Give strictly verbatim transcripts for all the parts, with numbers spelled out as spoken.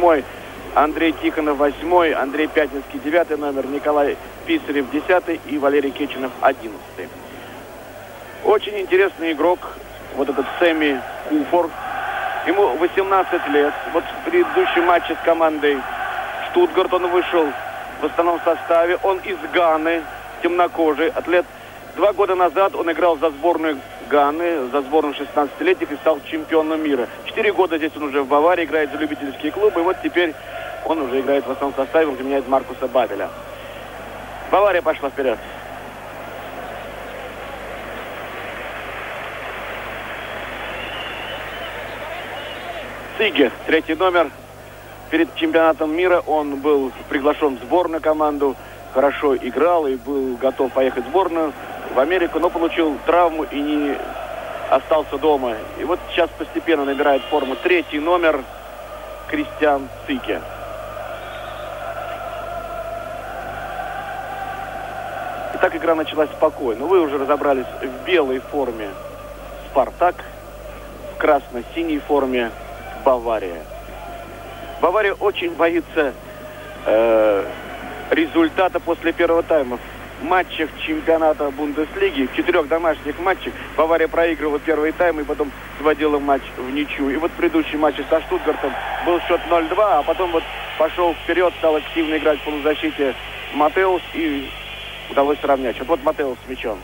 седьмой, Андрей Тихонов восьмой, Андрей Пятинский девятый номер, Николай Писарев десятый и Валерий Кечинов одиннадцатый. Очень интересный игрок, вот этот Сэмми Куффур. Ему восемнадцать лет. Вот в предыдущем матче с командой Штутгарт он вышел в основном составе. Он из Ганы, темнокожий атлет. Два года назад он играл за сборную Ганы, за сборную шестнадцатилетних и стал чемпионом мира. Четыре года здесь он уже в Баварии, играет за любительские клубы. И вот теперь он уже играет в основном составе, он заменяет Маркуса Бабеля. Бавария пошла вперед. Циге, третий номер. Перед чемпионатом мира он был приглашен в сборную команду, хорошо играл и был готов поехать в сборную в Америку, но получил травму и не остался дома. И вот сейчас постепенно набирает форму третий номер Кристиан Циге. Итак, игра началась спокойно. Вы уже разобрались в белой форме «Спартак», в красно-синей форме Бавария. Бавария очень боится э, результата после первого тайма. В матчах чемпионата Бундеслиги, в четырех домашних матчах, Бавария проигрывала первый тайм и потом сводила матч в ничью. И вот в предыдущем матче со Штутгартом был счет ноль-два, а потом вот пошел вперед, стал активно играть в полузащите Маттеус и удалось сравнять. Вот, вот Маттеус с мячом.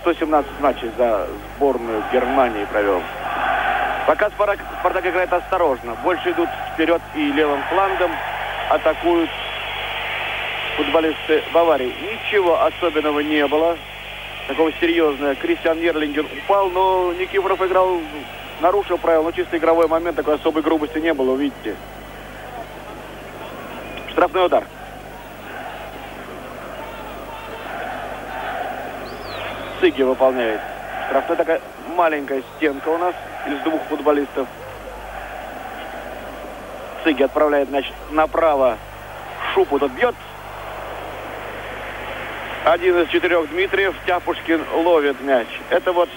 сто семнадцать матчей за сборную Германии провел. Пока Спартак, Спартак играет осторожно. Больше идут вперед и левым флангом атакуют футболисты Баварии. Ничего особенного не было. Такого серьезного. Кристиан Нерлингер упал, но Никифоров играл, нарушил правила. Но чисто игровой момент, такой особой грубости не было, видите. Штрафной удар. Циге выполняет. Штрафная такая маленькая стенка у нас. Из двух футболистов. Циге отправляет, значит, направо. Шуппу тут бьет. Один из четырех Дмитриев. Тяпушкин ловит мяч. Это вот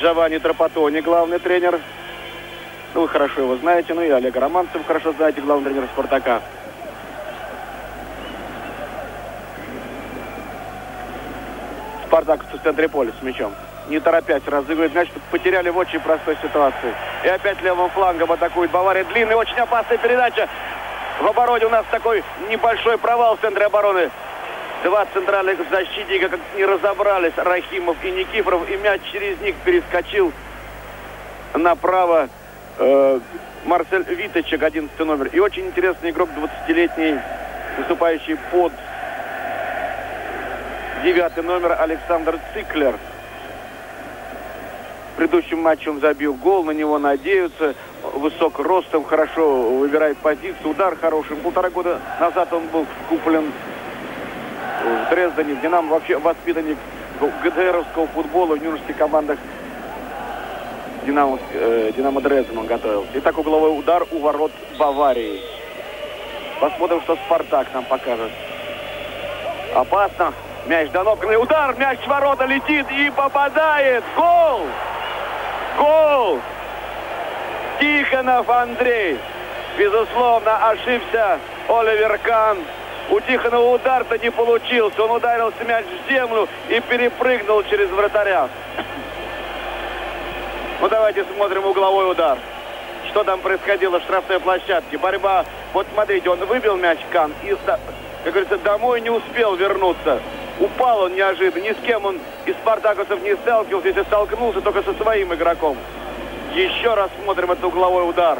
Джованни Трапаттони, главный тренер. Ну, вы хорошо его знаете. Ну и Олега Романцева хорошо знаете, главный тренер «Спартака». «Спартак» в центре поля с мячом. Не торопясь разыгрывает мяч, потеряли в очень простой ситуации. И опять левым флангом атакует Бавария. Длинная, очень опасная передача. В обороне у нас такой небольшой провал в центре обороны. Два центральных защитника как не разобрались, Рахимов и Никифоров. И мяч через них перескочил направо. Э, Марсель Витечек, одиннадцатый номер. И очень интересный игрок, двадцатилетний, выступающий под девятый номер, Александр Циклер. В предыдущем матче он забил гол, на него надеются. Высок ростом, хорошо выбирает позицию, удар хороший. Полтора года назад он был куплен в Дрездене. В Динамо вообще воспитанник ГДРовского футбола в юношеских командах Динамо, э, Динамо Дрезден он готовился. Итак, угловой удар у ворот Баварии. Посмотрим, что Спартак нам покажет. Опасно. Мяч Онопко. Удар, мяч в ворота летит и попадает. Гол! Гол! Тихонов Андрей. Безусловно, ошибся Оливер Кан. У Тихонова удар-то не получился. Он ударился мяч в землю и перепрыгнул через вратаря. Ну, давайте смотрим угловой удар. Что там происходило в штрафной площадке? Борьба. Вот смотрите, он выбил мяч Кан и, как говорится, домой не успел вернуться. Упал он неожиданно. Ни с кем он из спартаковцев не сталкивался. Если столкнулся, только со своим игроком. Еще раз смотрим этот угловой удар.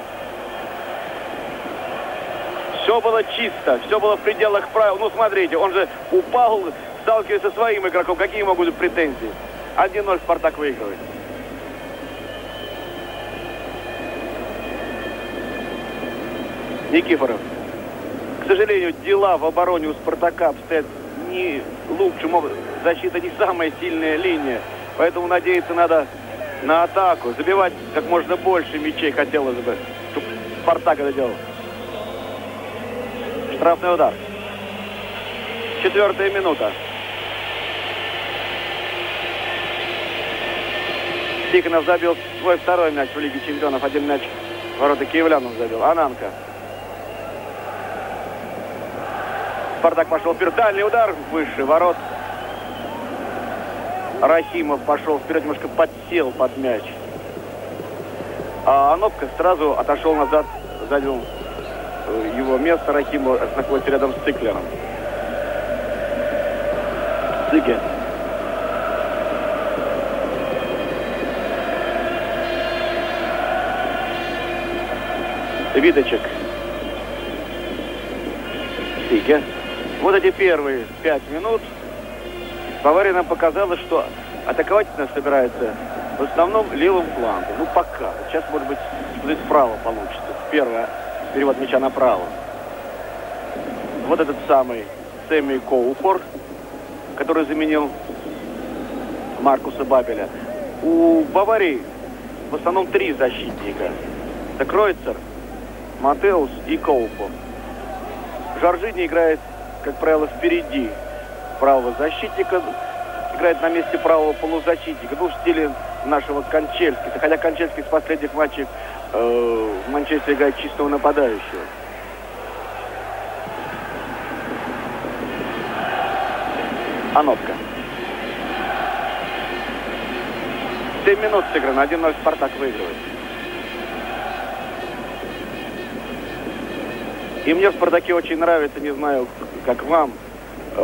Все было чисто. Все было в пределах правил. Ну, смотрите, он же упал, сталкиваясь со своим игроком. Какие могут быть претензии? один ноль Спартак выигрывает. Никифоров. К сожалению, дела в обороне у «Спартака» обстоят не лучше, защита не самая сильная линия, поэтому надеяться надо на атаку, забивать как можно больше мячей хотелось бы, чтобы «Спартак» это делал. Штрафный удар. Четвертая минута. Тихонов забил свой второй мяч в Лиге Чемпионов, один мяч Ворота киевлянов забил. Ананко. Спартак пошел вперед. Дальний удар. Выше ворот. Рахимов пошел вперед. Немножко подсел под мяч. А Онопко сразу отошел назад. Занял его место. Рахимов находится рядом с Циклером. Циге. Витечек. Циге. Вот эти первые пять минут. Бавария нам показала, что атаковать нас собирается в основном левым флангом. Ну, пока. Сейчас, может быть, справа получится. Первое. Перевод мяча направо. Вот этот самый Сэмми Куффур, который заменил Маркуса Бабеля. У Баварии в основном три защитника. Это Кройцер, Маттеус и Куффур. Жоржиньо играет, как правило, впереди правого защитника. Играет на месте правого полузащитника. Ну, в стиле нашего Кончельски. Хотя Кончельский с последних матчей э, в Манчестере играет чистого нападающего. Онопко. семь минут сыграно. один ноль Спартак выигрывает. И мне в Спартаке очень нравится, не знаю, как вам,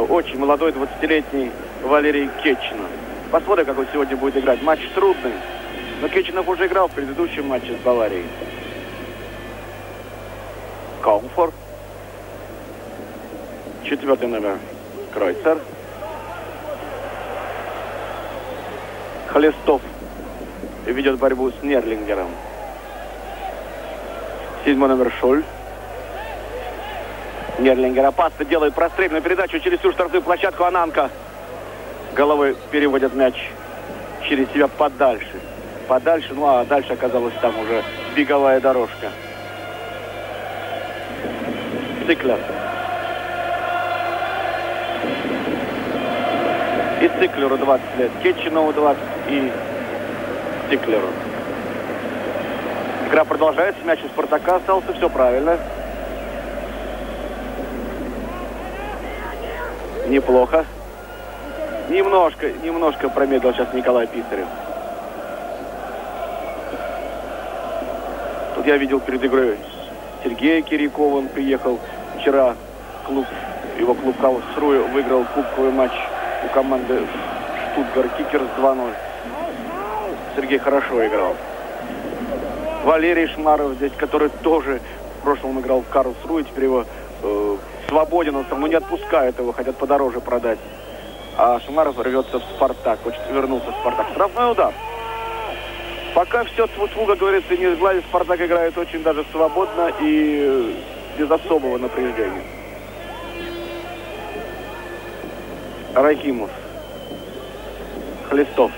очень молодой двадцатилетний Валерий Кечинов. Посмотрим, как он сегодня будет играть. Матч трудный, но Кечинов уже играл в предыдущем матче с Баварией. Комфорт. Четвертый номер. Кройцер. Хлестов ведет борьбу с Нерлингером. Седьмой номер Шолль. Нерлингер опасно делает прострельную передачу через всю штрафную площадку. Ананко головой переводит мяч через себя подальше. Подальше, ну а дальше оказалась там уже беговая дорожка. Циклер. И Циклеру двадцать лет. Кечинову двадцать и Циклеру. Игра продолжается. Мяч у Спартака остался. Все правильно. Неплохо. Немножко, немножко промедлил сейчас Николай Писарев. Тут я видел перед игрой Сергея Кирякова. Он приехал вчера. Клуб, его клуб «Каусруй» выиграл кубковый матч у команды «Штутгарт Кикерс» два ноль. Сергей хорошо играл. Валерий Шмаров здесь, который тоже в прошлом играл в «Каусруй», теперь его... Э, свободен он, но не отпускают его, хотят подороже продать. А Шумаров рвется в «Спартак», хочет вернуться в «Спартак». Штрафной удар. Пока все тьфу-тьфу, как говорится, не сгладит. «Спартак» играет очень даже свободно и без особого напряжения. Рахимов. Хлестов.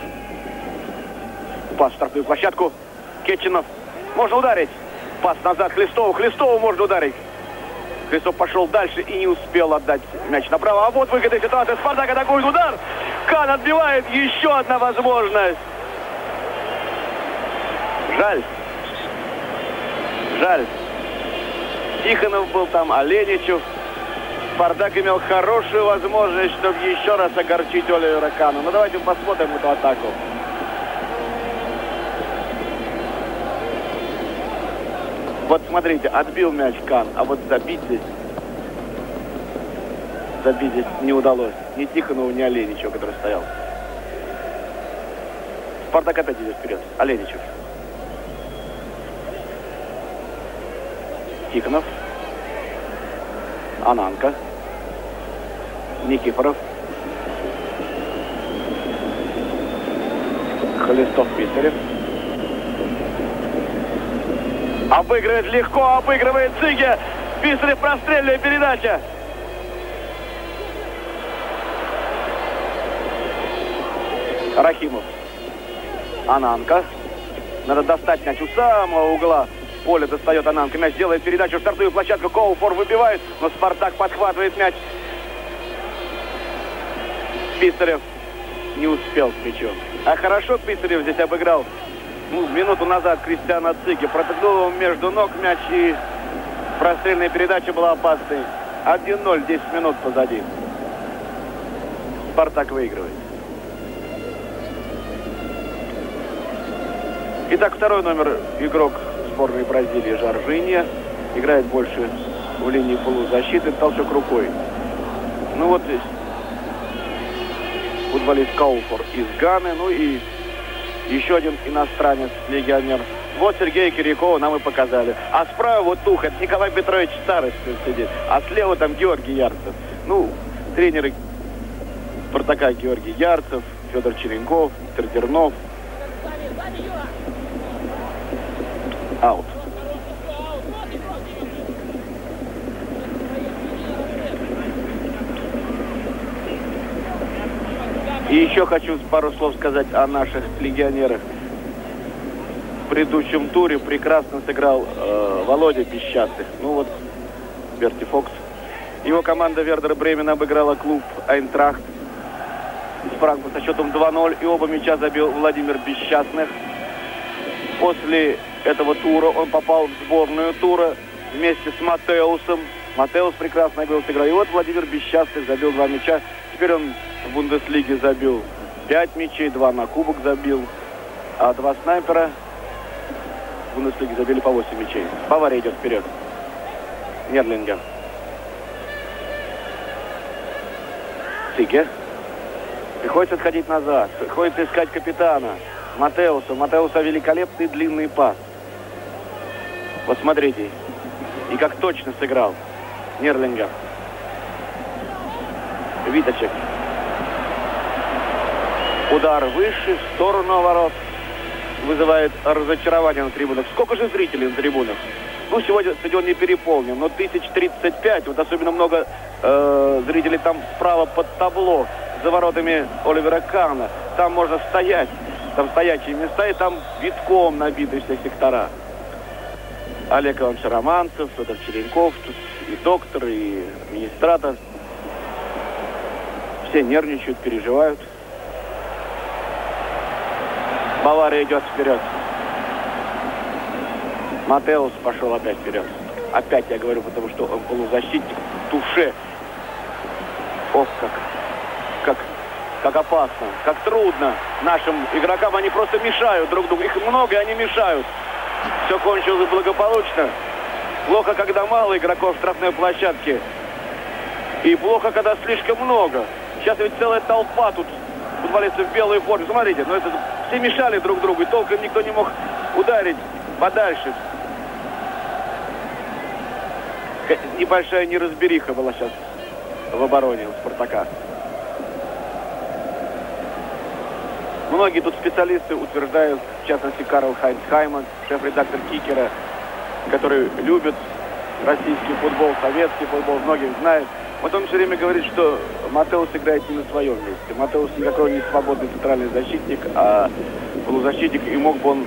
Пас в штрафную площадку. Кечинов. Можно ударить. Пас назад Хлестову. Хлестову можно ударить. Хлестов пошел дальше и не успел отдать мяч направо. А вот выгодная ситуация. Спартак атакует, удар. Кан отбивает. Еще одна возможность. Жаль. Жаль. Тихонов был там, Аленичев. Спартак имел хорошую возможность, чтобы еще раз огорчить Оливера Кана. Ну давайте посмотрим эту атаку. Вот смотрите, отбил мяч Кан, а вот забить здесь, забить здесь не удалось. Ни Тихонову, ни Аленичеву, который стоял. Спартак опять идет вперед. Аленичев. Тихонов. Ананко. Никифоров. Хлестов, Писарев. Обыгрывает легко, обыгрывает Циге. Писарев, прострельная передача. Рахимов. Ананко. Надо достать мяч у самого угла. Поля достает Ананко. Мяч делает передачу в стартовую площадку. Куффур выбивает, но Спартак подхватывает мяч. Писарев не успел к мячу. А хорошо Писарев здесь обыграл ну, минуту назад Кристиана Циге. Протыкнул его между ног мяч, и прострельная передача была опасной. один ноль, десять минут позади. Спартак выигрывает. Итак, второй номер игрок сборной Бразилии Жоржиньо. Играет больше в линии полузащиты. Толчок рукой. Ну вот здесь футболист Кауфор из Ганы. Ну и еще один иностранец, легионер. Вот Сергея Кирякова нам и показали. А справа вот Тухарь, Николай Петрович Старостин сидит. А слева там Георгий Ярцев. Ну, тренеры Спартака Георгий Ярцев, Федор Черенков, Виктор Дернов. Аут. И еще хочу пару слов сказать о наших легионерах. В предыдущем туре прекрасно сыграл э, Володя Бесчастных. Ну вот, Берти Фокс. Его команда Вердер Бремен обыграла клуб Айнтрахт из Франкфурта со счетом два ноль. И оба мяча забил Владимир Бесчастных. После этого тура он попал в сборную тура вместе с Маттеусом. Маттеус прекрасно играл, сыграл. И вот Владимир Бесчастных забил два мяча. Теперь он в Бундеслиге забил пять мячей, два на кубок забил, а два снайпера в Бундеслиге забили по восемь мячей. Бавария идет вперед. Нерлингер. Циге. Приходится отходить назад. Приходится искать капитана Маттеуса. Маттеуса великолепный длинный пас. Вот смотрите. И как точно сыграл Нерлингер. Витечек. Удар выше, в сторону ворот. Вызывает разочарование на трибунах. Сколько же зрителей на трибунах? Ну, сегодня стадион не переполнен, но тысяч тридцать пять. Вот особенно много э, зрителей там справа под табло, за воротами Оливера Кана. Там можно стоять. Там стоячие места, и там битком набиты все сектора. Олег Иванович Романцев, Федор Черенков, тут и доктор, и администратор. Все нервничают, переживают. Бавария идет вперед. Маттеус пошел опять вперед. Опять я говорю, потому что он полузащитник. Туше. Ох, как, как, как опасно, как трудно нашим игрокам. Они просто мешают друг другу. Их много, и они мешают. Все кончилось благополучно. Плохо, когда мало игроков в штрафной площадке. И плохо, когда слишком много. Сейчас ведь целая толпа тут футболистов в белой форме. Смотрите, ну это... Все мешали друг другу, и толком никто не мог ударить подальше. Небольшая неразбериха была сейчас в обороне у Спартака. Многие тут специалисты утверждают, в частности, Карл Хайнц Хайман, шеф-редактор Кикера, который любит российский футбол, советский футбол, многих знает. Вот он все время говорит, что Маттеус играет не на своем месте. Маттеус никакой не свободный центральный защитник, а полузащитник, и мог бы он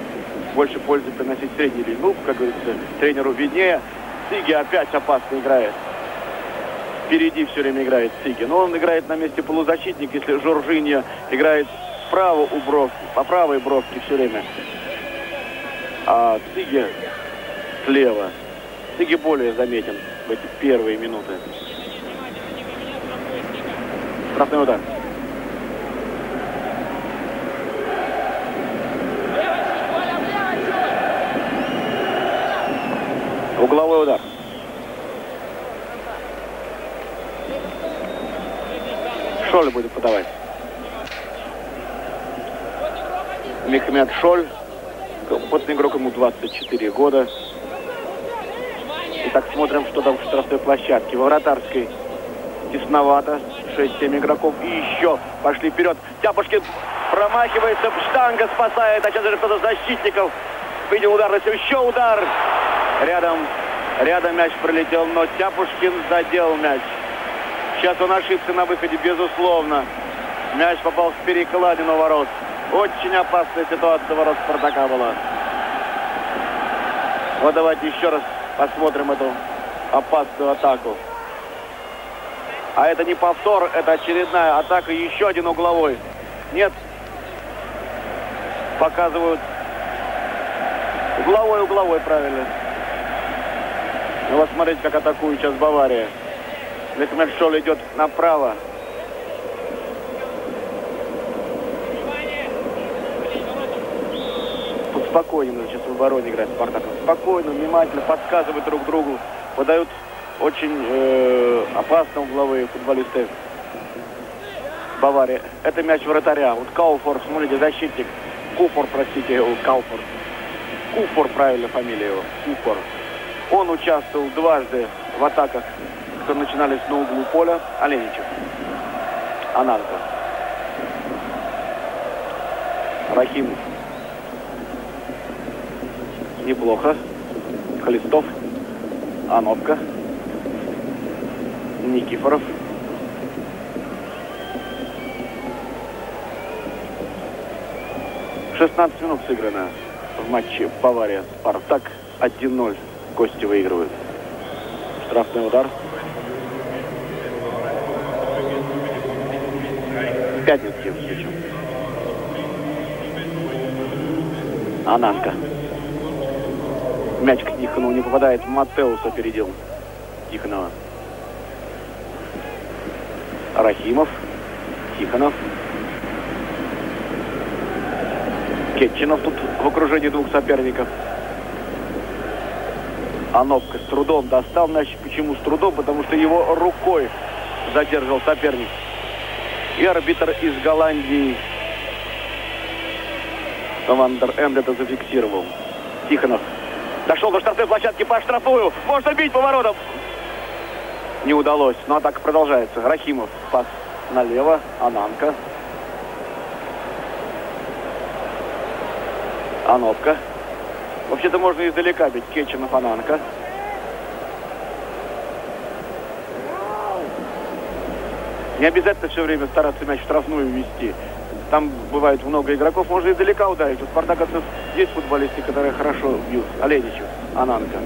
больше пользы приносить средний линии. Ну, как говорится, тренеру виднее. Циге опять опасно играет. Впереди все время играет Циге. Но он играет на месте полузащитника, если Жоржиньо играет справа у бровки, по правой бровке все время. А Циге слева. Циге более заметен в эти первые минуты. Штрафной удар. Угловой удар. Шоль будет подавать. Мехмет Шоль. Опытный игрок, ему двадцать четыре года. Итак, смотрим, что там в штрафной площадке. Во вратарской тесновато. шесть-семь игроков. И еще пошли вперед. Тяпушкин промахивается. Штанга спасает. А сейчас даже кто-то защитников. Видел удар. Еще удар. Рядом. Рядом мяч пролетел. Но Тяпушкин задел мяч. Сейчас он ошибся на выходе. Безусловно. Мяч попал в перекладину ворот. Очень опасная ситуация ворот Спартака была. Вот давайте еще раз посмотрим эту опасную атаку. А это не повтор, это очередная атака. Еще один угловой. Нет. Показывают Угловой, угловой, правильно. Ну вот смотрите, как атакует сейчас Бавария. Мехмет Шолль идет направо. Тут спокойно сейчас в обороне играет Спартак. Спокойно, внимательно, подсказывают друг другу. Подают очень э, опасно угловые футболисты Баварии. Это мяч вратаря. Вот Кауфор, смотрите, защитник. Куффур, простите, Кауфор. Куффур, правильно фамилия его. Куффур. Он участвовал дважды в атаках, которые начинались на углу поля. Аленичев. Ананко. Рахимов. Неплохо. Хлестов. Онопко. Никифоров. шестнадцать минут сыграно в матче Бавария Спартак. один ноль. Кости выигрывают. Штрафный удар. Пятницкий встречу. Ананко. Мяч к Тихонову не попадает. Маттеус опередил Тихонова. Рахимов. Тихонов. Кечинов тут в окружении двух соперников. Онопко с трудом достал мяч. Почему с трудом? Потому что его рукой задерживал соперник. И арбитр из Голландии Вандер Энд это зафиксировал. Тихонов дошел до штрафной площадки по штрафную. Можно бить поворотом. Не удалось, но атака продолжается. Рахимов пас налево. Ананко. Онопко. Вообще-то можно издалека бить. Кечинов, Ананко. Не обязательно все время стараться мяч в штрафную ввести. Там бывает много игроков. Можно издалека ударить. У спартаковцев есть футболисты, которые хорошо бьют. Аленичев, Ананко.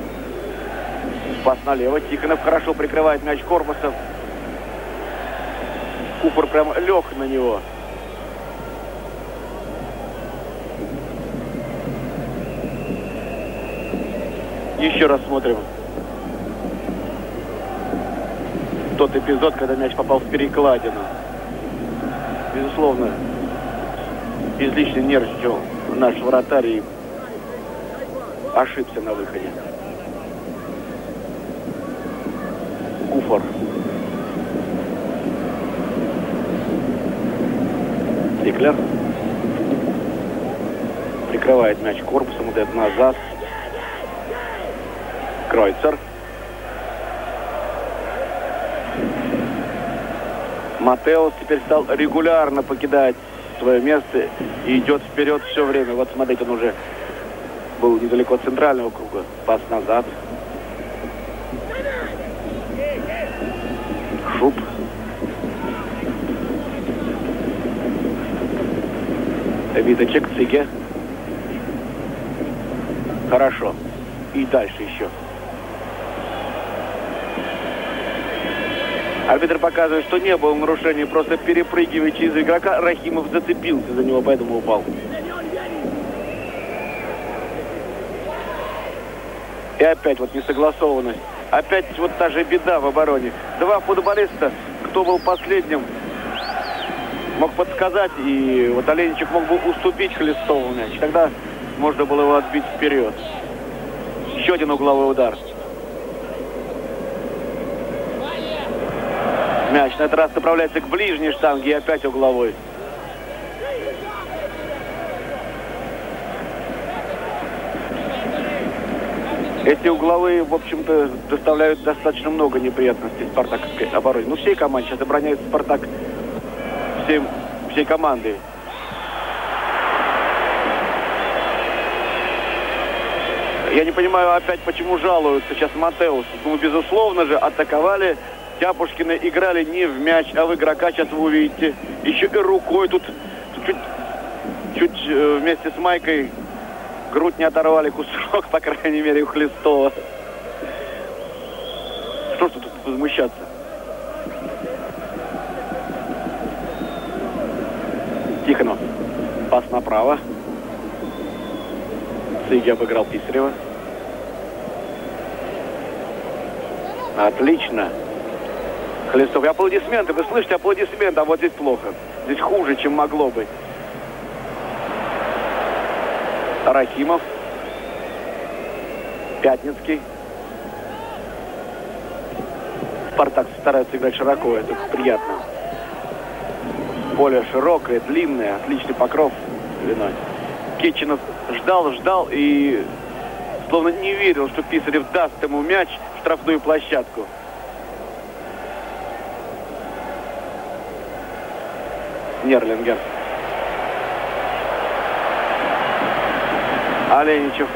Пас налево. Тихонов хорошо прикрывает мяч корпусом. Куффур прям лег на него. Еще раз смотрим тот эпизод, когда мяч попал в перекладину. Безусловно, излишне нервничал наш вратарь и ошибся на выходе. Куффур. Циклер. Прикрывает мяч корпусом, идет назад. Кройцер. Маттеус теперь стал регулярно покидать свое место и идет вперед все время. Вот смотрите, он уже был недалеко от центрального круга. Пас назад. Шупп. Витечек, Циге. Хорошо. И дальше еще. Арбитр показывает, что не было нарушения, просто перепрыгивая через игрока, Рахимов зацепился за него, поэтому упал. И опять вот несогласованность. Опять вот та же беда в обороне. Два футболиста, кто был последним, мог подсказать, и вот Аленичев мог бы уступить Хлестову мяч. Тогда можно было его отбить вперед. Еще один угловой удар. Мяч на этот раз направляется к ближней штанге и опять угловой. Эти угловые, в общем-то, доставляют достаточно много неприятностей спартаковской обороне. Ну, всей команде сейчас обороняется Спартак. Всей, всей команды. Я не понимаю опять, почему жалуются сейчас Маттеус. Ну, безусловно же, атаковали... Тяпушкины играли не в мяч, а в игрока. Сейчас вы увидите. Еще и рукой тут чуть, чуть э, вместе с майкой грудь не оторвали. Кусок, по крайней мере, у Хлестова. Что ж тут возмущаться? Тихонов. Пас направо. Циге обыграл Писарева. Отлично. Хлестов. И аплодисменты. Вы слышите аплодисменты, а вот здесь плохо. Здесь хуже, чем могло быть. Рахимов. Пятницкий. Спартак старается играть широко, это приятно. Поле широкое, длинное, отличный покров длиной. Кечинов ждал, ждал и словно не верил, что Писарев даст ему мяч в штрафную площадку. Нерлингер. Аленичев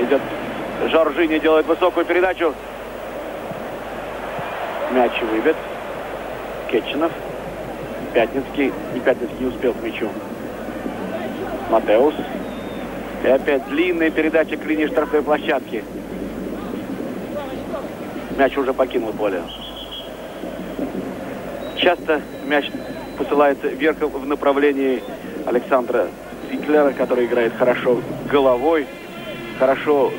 идет. Жоржиньо делает высокую передачу. Мяч выбит. Кечинов. Пятницкий. И Пятницкий не успел к мячу. Маттеус. И опять длинная передача к линии штрафной площадки. Мяч уже покинул поле. Часто мяч посылается вверх в направлении Александра Циклера, который играет хорошо головой. Хорошо,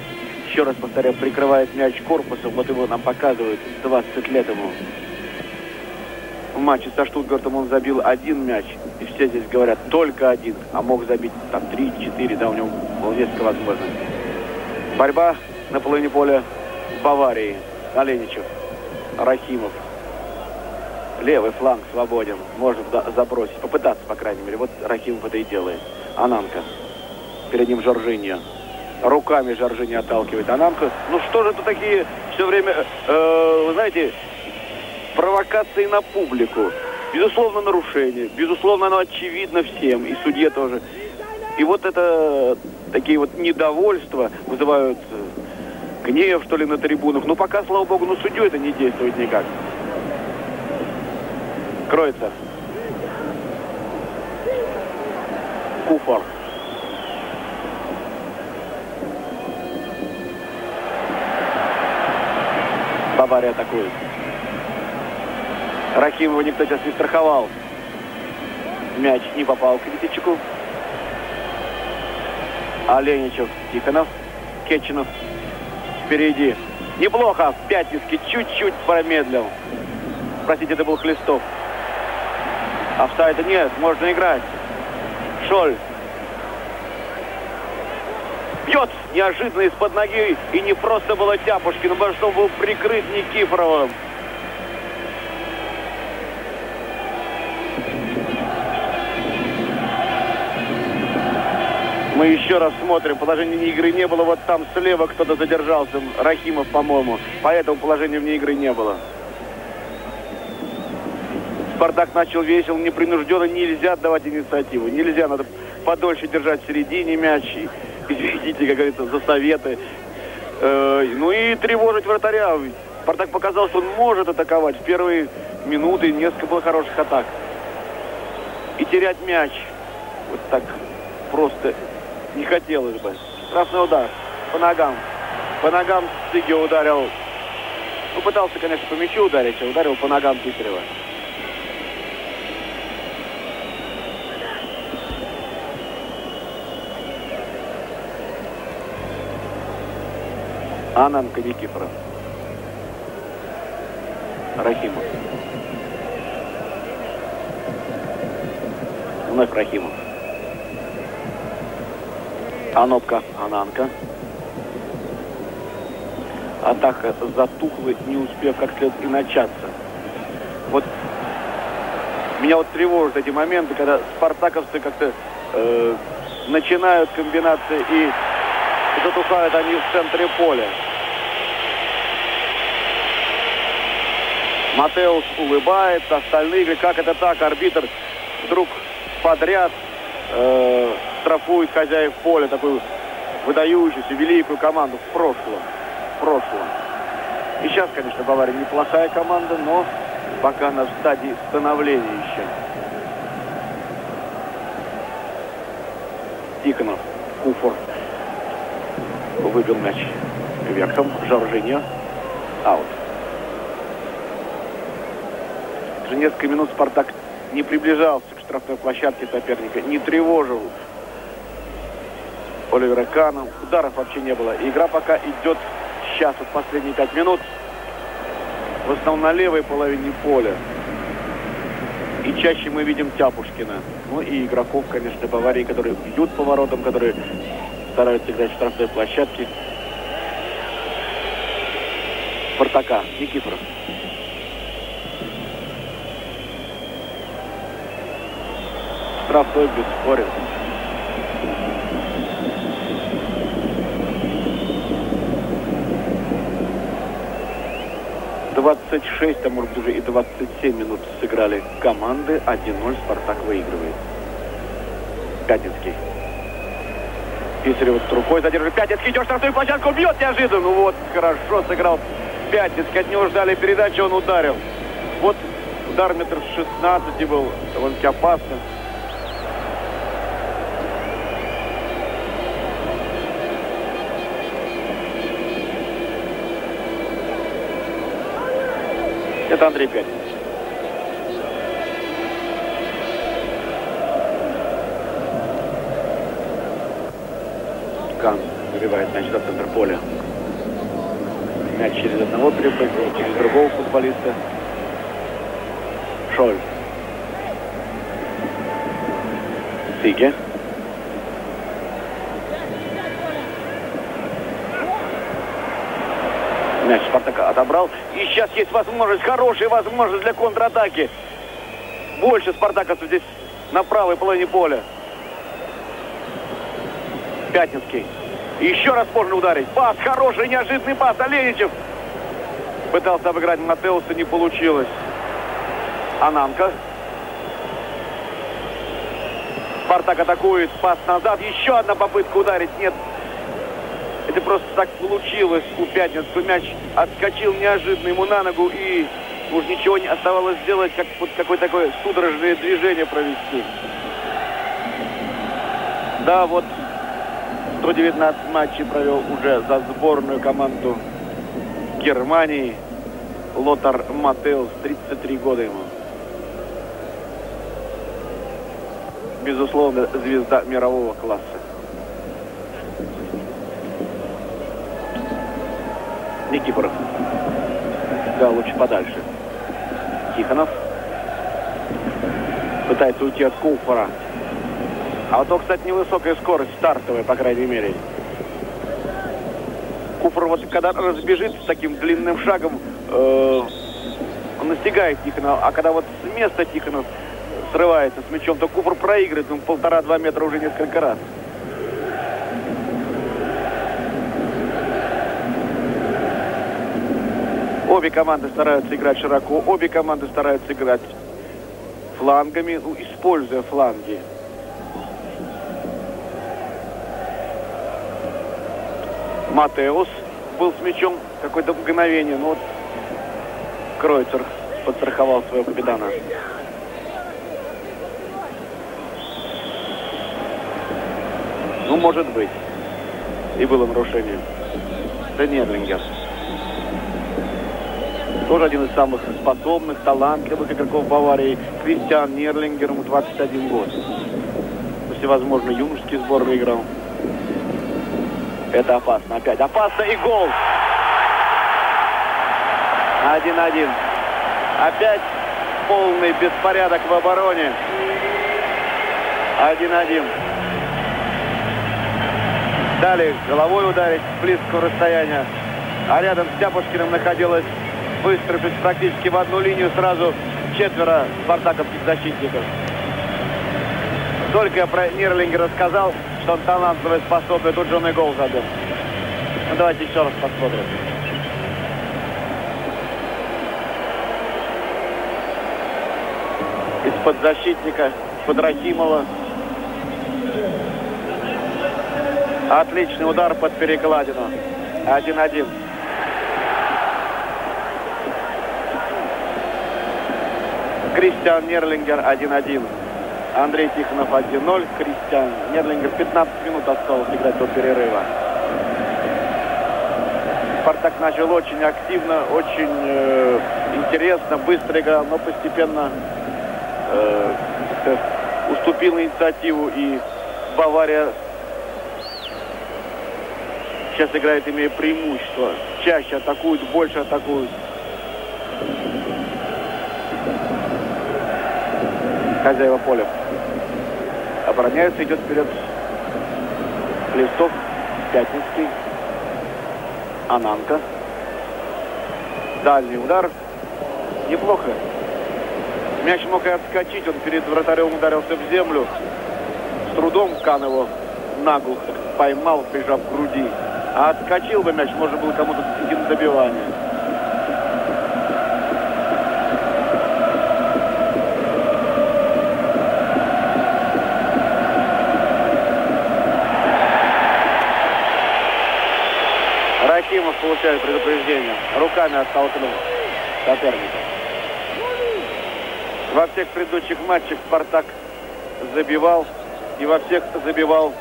еще раз повторяю, прикрывает мяч корпусом. Вот его нам показывают, двадцать лет ему. В матче со Штутгартом он забил один мяч. И все здесь говорят, только один. А мог забить там три-четыре, да, у него было несколько возможностей. Борьба на половине поля в Баварии. Аленичев, Рахимов. Левый фланг свободен. Можно забросить, попытаться, по крайней мере. Вот Рахимов это и делает. Ананко. Перед ним Жоржиньо. Руками Жоржиньо отталкивает Ананко. Ну что же это такие все время, э, вы знаете, провокации на публику. Безусловно, нарушение. Безусловно, оно очевидно всем. И судье тоже. И вот это такие вот недовольства вызывают гнев, что ли, на трибунах. Ну пока, слава богу, на судью это не действует никак. Кройцер. Куффур. Бавария атакует. Рахимова никто сейчас не страховал. Мяч не попал к Витечеку. Аленичев, Тихонов, Кечинов впереди. Неплохо. Пятницкий чуть-чуть промедлил. Простите, это был Хлестов. Офсайда нет, можно играть. Шоль. Бьет неожиданно из-под ноги. И не просто было Тяпушкин, но что был прикрыт Никифоровым. Мы еще раз смотрим. Положения игры не было. Вот там слева кто-то задержался. Рахимов, по-моему. Поэтому положения вне игры не было. Спартак начал весел, непринужденно. Нельзя отдавать инициативу. Нельзя. Надо подольше держать в середине мяч. Извините, как говорится, за советы. Э, ну и тревожить вратаря. Спартак показал, что он может атаковать. В первые минуты несколько было хороших атак. И терять мяч вот так просто не хотелось бы. Штрафный удар по ногам. По ногам Циге ударил. Ну, пытался, конечно, по мячу ударить, а ударил по ногам Писарева. Ананко, Никифоров, Рахимов. Вновь Рахимов. Онопко, Ананко. Атака затухла, не успев как следует и начаться. Вот меня вот тревожат эти моменты, когда спартаковцы как-то э, начинают комбинации и затухают они в центре поля. Маттеус улыбается, остальные говорят, как это так, арбитр вдруг подряд э, штрафует хозяев поля, такую выдающуюся, великую команду в прошлом. В прошлом. И сейчас, конечно, Бавария неплохая команда, но пока она в стадии становления еще. Тихонов, Куффур. Выбил мяч верхом. Жоржиньо. Аут. Уже несколько минут Спартак не приближался к штрафной площадке соперника. Не тревожил Оливера Кана. Ударов вообще не было. Игра пока идет сейчас, вот последние пять минут. В основном на левой половине поля. И чаще мы видим Тяпушкина. Ну и игроков, конечно, Баварии, которые бьют по воротам, которые стараются играть в штрафной площадке. Спартака. Никифоров. Штрафной бесспорен. двадцать шесть, а может быть уже и двадцать семь минут сыграли команды. один ноль, Спартак выигрывает. Пятницкий. Писарев с рукой задерживает. Пятницкий идет в штрафную площадку, бьет неожиданно. Ну вот, хорошо сыграл Пятницкий. От него ждали передачи, он ударил. Вот удар метр шестнадцать был, довольно-таки опасно. Это Андрей Пятинский. Кан забивает мяч за центр поля. Мяч через одного перепрыгнул, через другого футболиста. Шоль. Циге. Мяч Спартак отобрал. И сейчас есть возможность, хорошая возможность для контратаки. Больше спартаковцев здесь на правой половине поля. Пятницкий. Еще раз можно ударить. Пас, хороший, неожиданный пас. Аленичев пытался обыграть Маттеуса, не получилось. Ананко. Спартак атакует. Пас назад. Еще одна попытка ударить. Нет. Это просто так получилось у Пятницкого. Мяч отскочил неожиданно ему на ногу, и уж ничего не оставалось сделать, как вот какое-то такое судорожное движение провести. Да, вот сто девятнадцать матчей провел уже за сборную команду Германии. Лотар Маттеус, тридцать три года ему. Безусловно, звезда мирового класса. Никифоров. Да, лучше подальше. Тихонов пытается уйти от Куффура. А вот то, кстати, невысокая скорость, стартовая, по крайней мере. Куффур вот когда разбежится с таким длинным шагом, э, он настигает Тихонова. А когда вот с места Тихонов срывается с мячом, то Куффур проигрывает ему полтора-два метра уже несколько раз. Обе команды стараются играть широко, обе команды стараются играть флангами, ну, используя фланги. Маттеус был с мячом какое-то мгновение, но вот Кройцер подстраховал своего капитана. Ну, может быть. И было нарушение. Да нет, Нерлингер. Тоже один из самых способных, талантливых игроков Баварии. Кристиан Нерлингер, ему двадцать один год. Всевозможно, юношеский сбор выиграл. Это опасно. Опять опасно и гол. один один. Опять полный беспорядок в обороне. один один. Дали головой ударить с близкого расстояния. А рядом с Тяпушкиным находилось выстроить практически в одну линию сразу четверо спартаковских защитников. Только я про Нерлингера сказал, что он талантливый, способный, тут же он и гол забил. Ну, давайте еще раз посмотрим. Из-под защитника, из-под Рахимова. Отличный удар под перекладину. один один. Кристиан Нерлингер один один. Андрей Тихонов один ноль. Кристиан Нерлингер. пятнадцать минут осталось играть до перерыва. Спартак начал очень активно, очень э, интересно, быстро играл, но постепенно э, уступил инициативу, и Бавария сейчас играет, имея преимущество. Чаще атакуют, больше атакуют. Хозяева поля обороняются, идет вперед Хлестов, Пятницкий, Ананко. Дальний удар. Неплохо. Мяч мог и отскочить. Он перед вратарем ударился в землю. С трудом Кан его наглухо поймал, прижав к груди. А отскочил бы мяч, можно было кому-то идти на добивание. Рахимов получает предупреждение. Руками оттолкнул соперника. Во всех предыдущих матчах «Спартак» забивал, и во всех забивал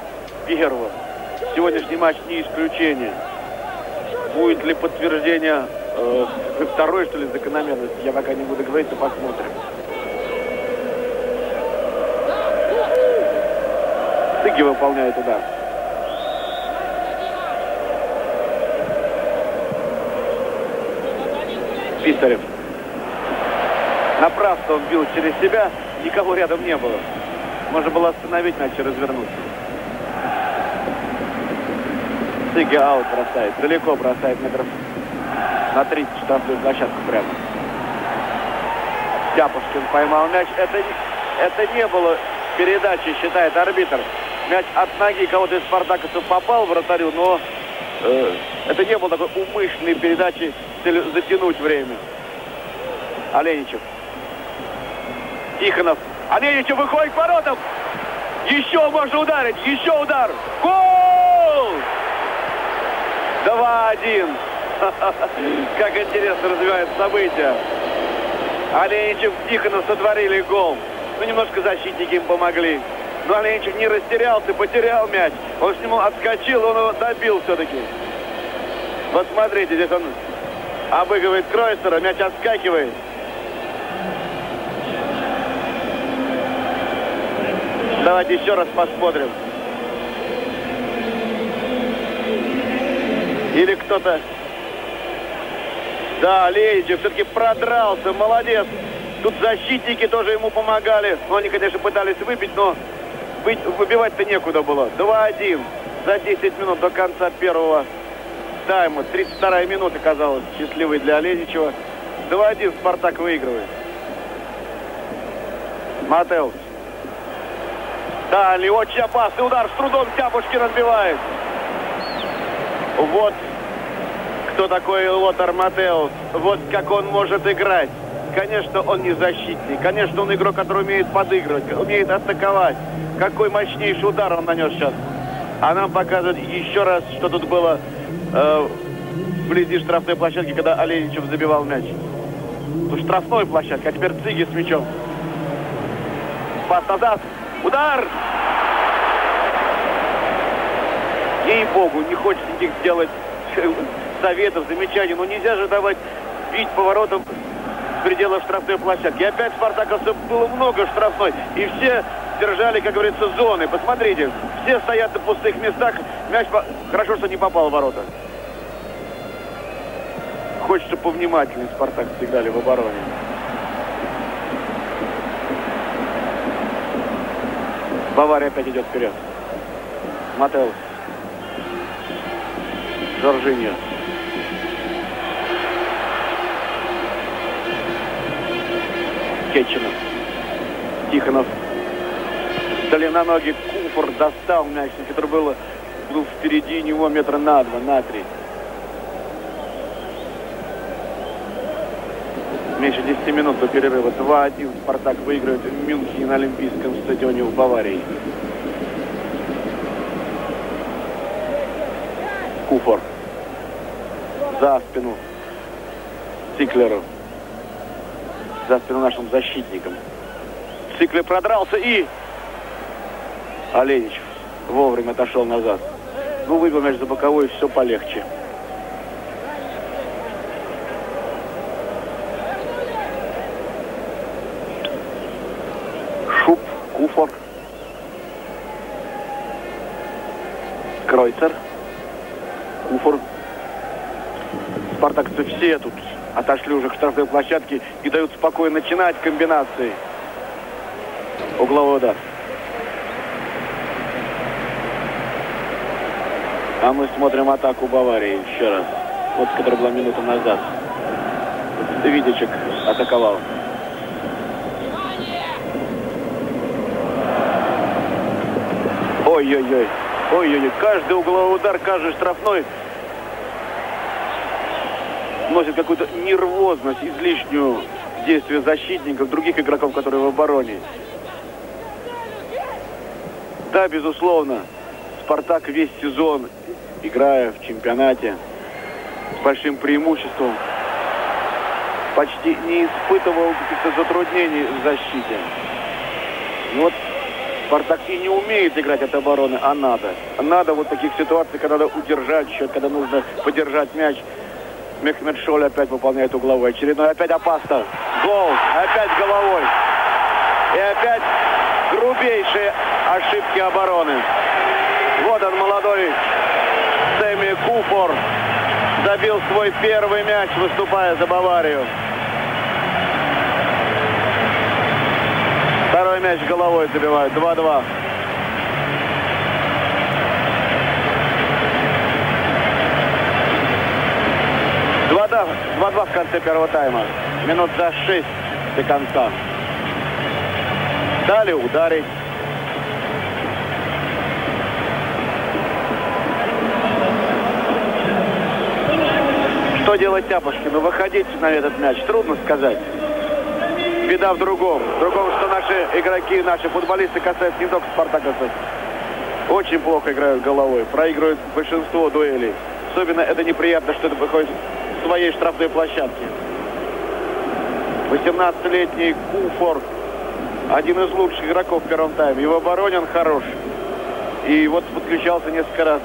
первым. Сегодняшний матч не исключение. Будет ли подтверждение э, второй, что ли, закономерности, я пока не буду говорить, но посмотрим. Циге выполняет удар. Писарев. Напрасно он бил через себя, никого рядом не было. Можно было остановить, иначе развернуться. Циге аут бросает, далеко бросает, метров на тридцать, штрафную площадку прямо. Тяпушкин поймал мяч. Это, это не было передачи, считает арбитр. Мяч от ноги кого-то из спартаковцев попал вратарю, но э, это не было такой умышленной передачи с целью затянуть время. Аленичев. Тихонов. Аленичев выходит к воротам. Еще можно ударить. Еще удар. Гол! два один. Как интересно развиваются события. Аленичев, Тихонов сотворили гол. Ну, немножко защитники им помогли. Но Аленичев не растерялся, потерял мяч. Он с нему отскочил, он его добил все-таки. Вот смотрите, здесь он обыгрывает Кройцера, мяч отскакивает. Давайте еще раз посмотрим. Или кто-то... Да, Леичев все-таки продрался. Молодец. Тут защитники тоже ему помогали. Но они, конечно, пытались выбить, но выбивать-то некуда было. два один за десять минут до конца первого тайма. тридцать вторая минута оказалась счастливой для Аленичева. два один Спартак выигрывает. Маттеус. Дальний, очень опасный удар, с трудом Тяпушкин отбивает. Вот кто такой Лотар Маттеус, вот как он может играть. Конечно, он не защитник, конечно, он игрок, который умеет подыгрывать, умеет атаковать. Какой мощнейший удар он нанес сейчас. А нам показывают еще раз, что тут было э, вблизи штрафной площадки, когда Аленичев забивал мяч. Тут штрафной площадка, а теперь Циге с мячом. Пас назад. Удар! Ей-богу, не хочется никаких делать советов, замечаний. Но нельзя же давать бить поворотом в пределах штрафной площадки. И опять спартаковцев было много штрафной. И все держали, как говорится, зоны. Посмотрите, все стоят на пустых местах. Мяч по... хорошо, что не попал в ворота. Хочется повнимательнее, Спартак сыграли в обороне. Бавария опять идет вперед. Маттеус. Жоржиньо. Кечинов. Тихонов. Длинноногий Куффур достал мяч, который был, был впереди него метра на два, на три. Меньше десяти минут до перерыва. два один. Спартак выигрывает в Мюнхене на Олимпийском стадионе в Баварии. Куффур. За спину Циклеру. За спину нашим защитникам. Циклер продрался и... Аленичев вовремя отошел назад. Ну, выбил мяч за боковой, все полегче. Куффур. Кройцер. спартакцы все тут отошли уже к штрафной площадке и дают спокойно начинать комбинации. Угловой удар. А мы смотрим атаку Баварии еще раз. Вот, которая была минуту назад. Витечек атаковал. Ой-ой-ой. Ой-ой-ой. Каждый угловой удар, каждый штрафной носит какую-то нервозность, излишнюю действие защитников, других игроков, которые в обороне. Да, безусловно, Спартак весь сезон, играя в чемпионате с большим преимуществом, почти не испытывал каких-то затруднений в защите. Но вот Спартак и не умеет играть от обороны, а надо. Надо вот таких ситуаций, когда надо удержать счет, когда нужно подержать мяч. Мехмет Шолль опять выполняет угловой. Очередной. Опять опасно. Гол. Опять головой. И опять грубейшие ошибки обороны. Вот он, молодой Сэмми Куффур. Забил свой первый мяч, выступая за Баварию. Второй мяч головой забивают. два-два. два-два в конце первого тайма. Минут за шесть до конца. Дали ударить. Что делать Тяпушкину? Выходить на этот мяч? Трудно сказать. Беда в другом. В другом, что наши игроки, наши футболисты, касаются не только спартаковцев, очень плохо играют головой. Проигрывают большинство дуэлей. Особенно это неприятно, что это выходит своей штрафной площадке. восемнадцатилетний Куффур один из лучших игроков в первом тайме. И в обороне он хорош. И вот подключался несколько раз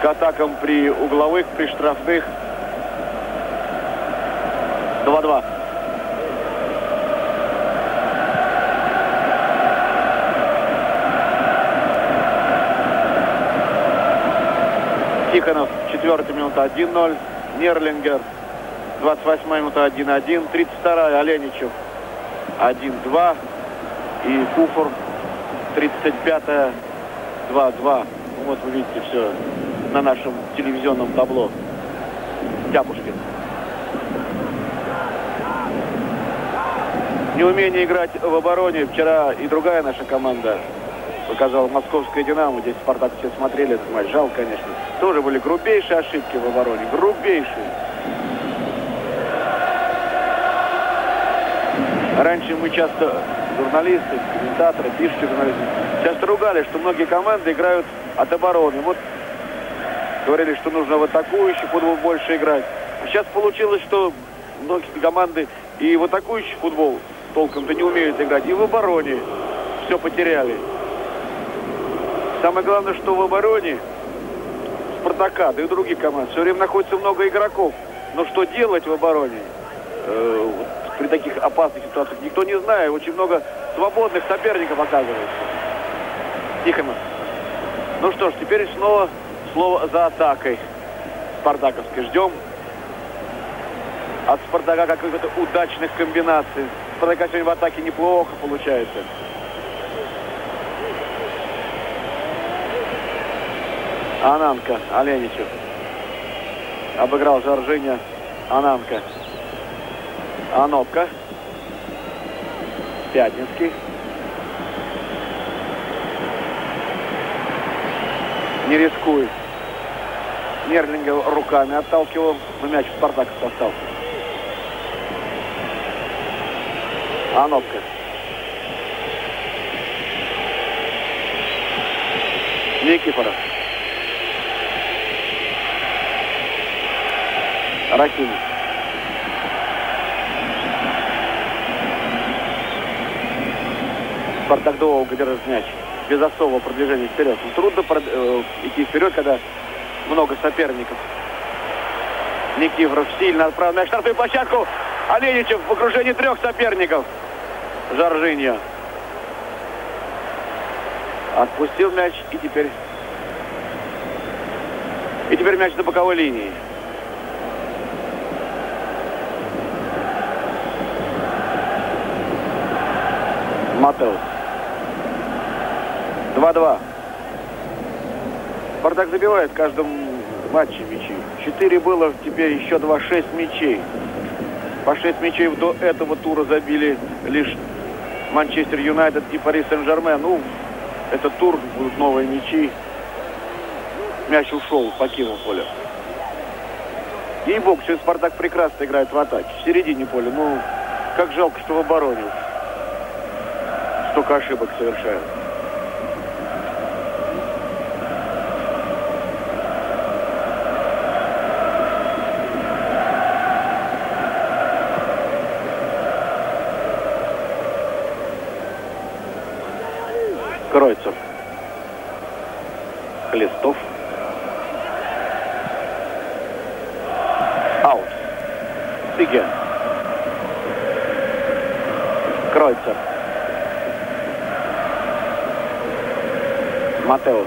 к атакам при угловых, при штрафных. два-два. Тихонов, четвертая минута, один-ноль. Нерлингер, двадцать восьмая минута, один-один. тридцать вторая, Аленичев, один-два. И Куффур, тридцать пятая, два-два. Вот вы видите все на нашем телевизионном табло. Тяпушкин. Неумение играть в обороне. Вчера и другая наша команда показала, московская «Динамо». Здесь «Спартак» все смотрели этот матч. Жалко, конечно. Тоже были грубейшие ошибки в обороне. Грубейшие. Раньше мы часто, журналисты, комментаторы, пишущие журналисты, часто ругали, что многие команды играют от обороны. Вот говорили, что нужно в атакующий футбол больше играть. А сейчас получилось, что многие команды и в атакующий футбол толком-то не умеют играть, и в обороне все потеряли. Самое главное, что в обороне Спартака, да и других команд, все время находится много игроков. Но что делать в обороне э, вот, при таких опасных ситуациях, никто не знает. Очень много свободных соперников оказывается. Тихонов. Ну что ж, теперь снова слово за атакой спартаковской. Ждем от Спартака каких-то удачных комбинаций. Спартака сегодня в атаке неплохо получается. Ананко, Аленичев. Обыграл Жоржиньо. Ананко. Онопко. Пятинский. Не рискует. Нерлингер руками отталкивал. Но мяч в Спартак остался. Онопко. Никифоров. Рахимов. Спартак долго держит мяч. Без особого продвижения вперед. Но трудно прод... э, идти вперед, когда много соперников. Никифоров сильно отправил мяч на штрафную площадку. Аленичев в окружении трех соперников. Жоржиньо. Отпустил мяч и теперь... И теперь мяч на боковой линии. Маттеус. два-два. Спартак забивает в каждом матче мячи. четыре было, теперь еще два, шесть мячей. По шесть мячей до этого тура забили лишь Манчестер Юнайтед и Пари Сен-Жермен. Ну, этот тур будут новые мячи. Мяч ушел, покинул поле. Ей-богу, сейчас Спартак прекрасно играет в атаке. В середине поля. Ну, как жалко, что в обороне столько ошибок совершает. Кройцер. Хлестов. Аут. Циге. Кройцер. Маттеус.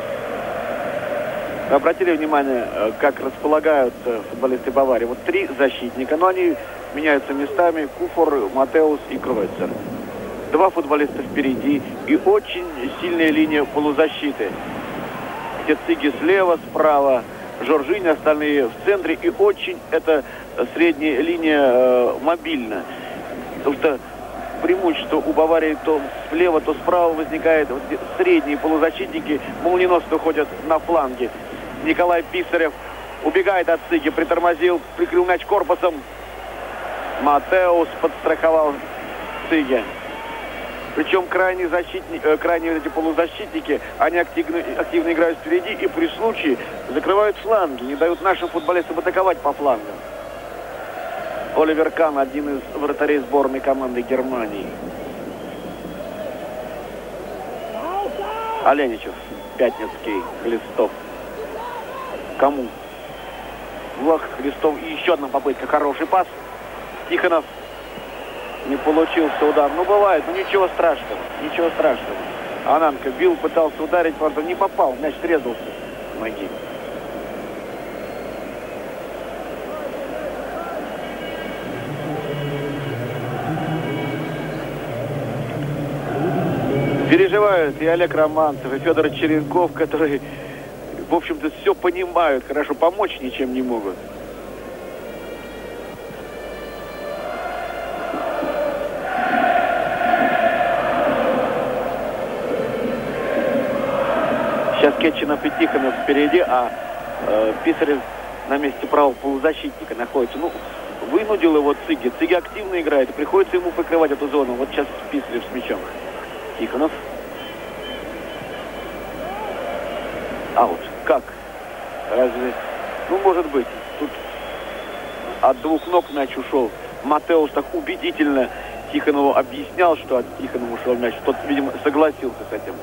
Вы обратили внимание, как располагаются футболисты Баварии? Вот три защитника, но они меняются местами. Куффур, Маттеус и Кройцер. Два футболиста впереди и очень сильная линия полузащиты. Где Циги слева, справа, Жоржиньо, остальные в центре. И очень эта средняя линия э, мобильна. Потому что преимущество у Баварии то слева, то справа возникает. Вот средние полузащитники молниеносно уходят на фланги. Николай Писарев убегает от Циги, притормозил, прикрыл мяч корпусом. Маттеус подстраховал Циги. Причем крайние, защитни, э, крайние эти полузащитники, они активно, активно играют впереди и при случае закрывают фланги, не дают нашим футболистам атаковать по флангам. Оливер Кан, один из вратарей сборной команды Германии. Аленичев, Пятницкий, Хлестов. Кому? Влах, Хлестов и еще одна попытка, хороший пас. Тихонов. Не получился удар. Ну, бывает, но ничего страшного. Ничего страшного. Ананко бил, пытался ударить, правда, не попал. Мяч срезался с ноги. Переживают и Олег Романцев, и Федор Черенков, которые, в общем-то, все понимают. Хорошо, помочь ничем не могут. Кечинов и Тихонов впереди, а э, Писарев на месте правого полузащитника находится. Ну, вынудил его Циги. Циги активно играет. Приходится ему покрывать эту зону. Вот сейчас Писарев с мячом. Тихонов. Аут. Как? Разве? Ну, может быть. Тут от двух ног мяч ушел. Маттеус так убедительно Тихонову объяснял, что от Тихонова ушел мяч. Тот, видимо, согласился с этим.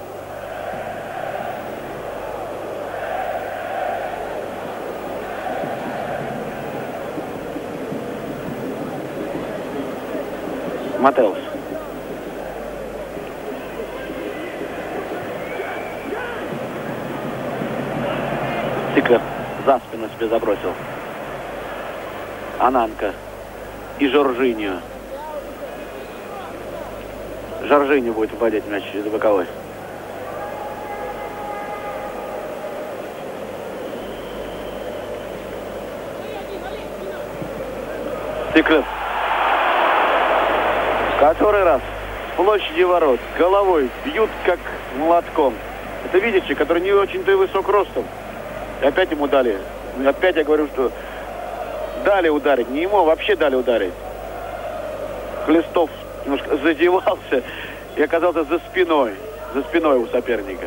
Маттеус. Циклер за спину себе забросил. Ананко и Жоржиньо. Жоржиньо будет вводить мяч через боковой. Циклер. Который раз с площади ворот головой бьют как молотком. Это Витечек, который не очень-то и высок ростом. И опять ему дали. Опять я говорю, что дали ударить. Не ему, а вообще дали ударить. Хлестов немножко задевался и оказался за спиной. За спиной у соперника.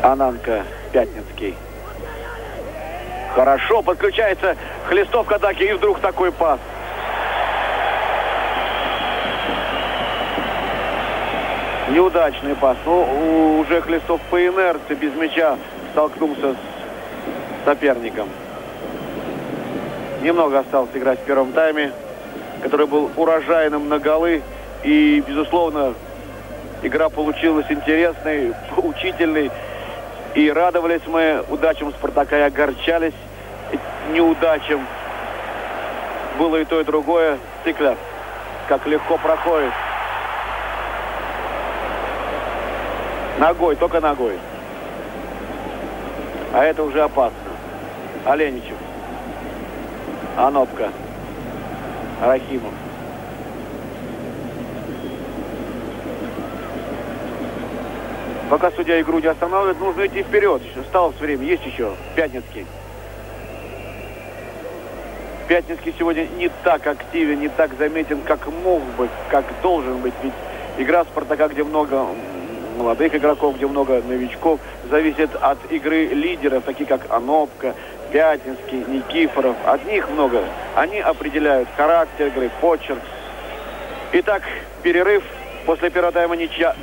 Ананко, Пятницкий. Хорошо, подключается Хлестов к атаке, и вдруг такой пас. Неудачный пас. Но уже Хлестов по инерции без мяча столкнулся с соперником. Немного осталось играть в первом тайме, который был урожайным на голы. И, безусловно, игра получилась интересной, поучительной. И радовались мы удачам Спартака и огорчались неудачам. Было и то, и другое. Циклер как легко проходит. Ногой, только ногой. А это уже опасно. Аленичев. Онопко. Рахимов. Пока судья игру не останавливает, нужно идти вперед. Осталось время. Есть еще. Пятницкий. Пятницкий сегодня не так активен, не так заметен, как мог бы, как должен быть. Ведь игра Спартака, где много молодых игроков, где много новичков, зависит от игры лидеров, таких как Онопко, Пятницкий, Никифоров. От них много. Они определяют характер игры, почерк. Итак, перерыв. После первого тайма ничья.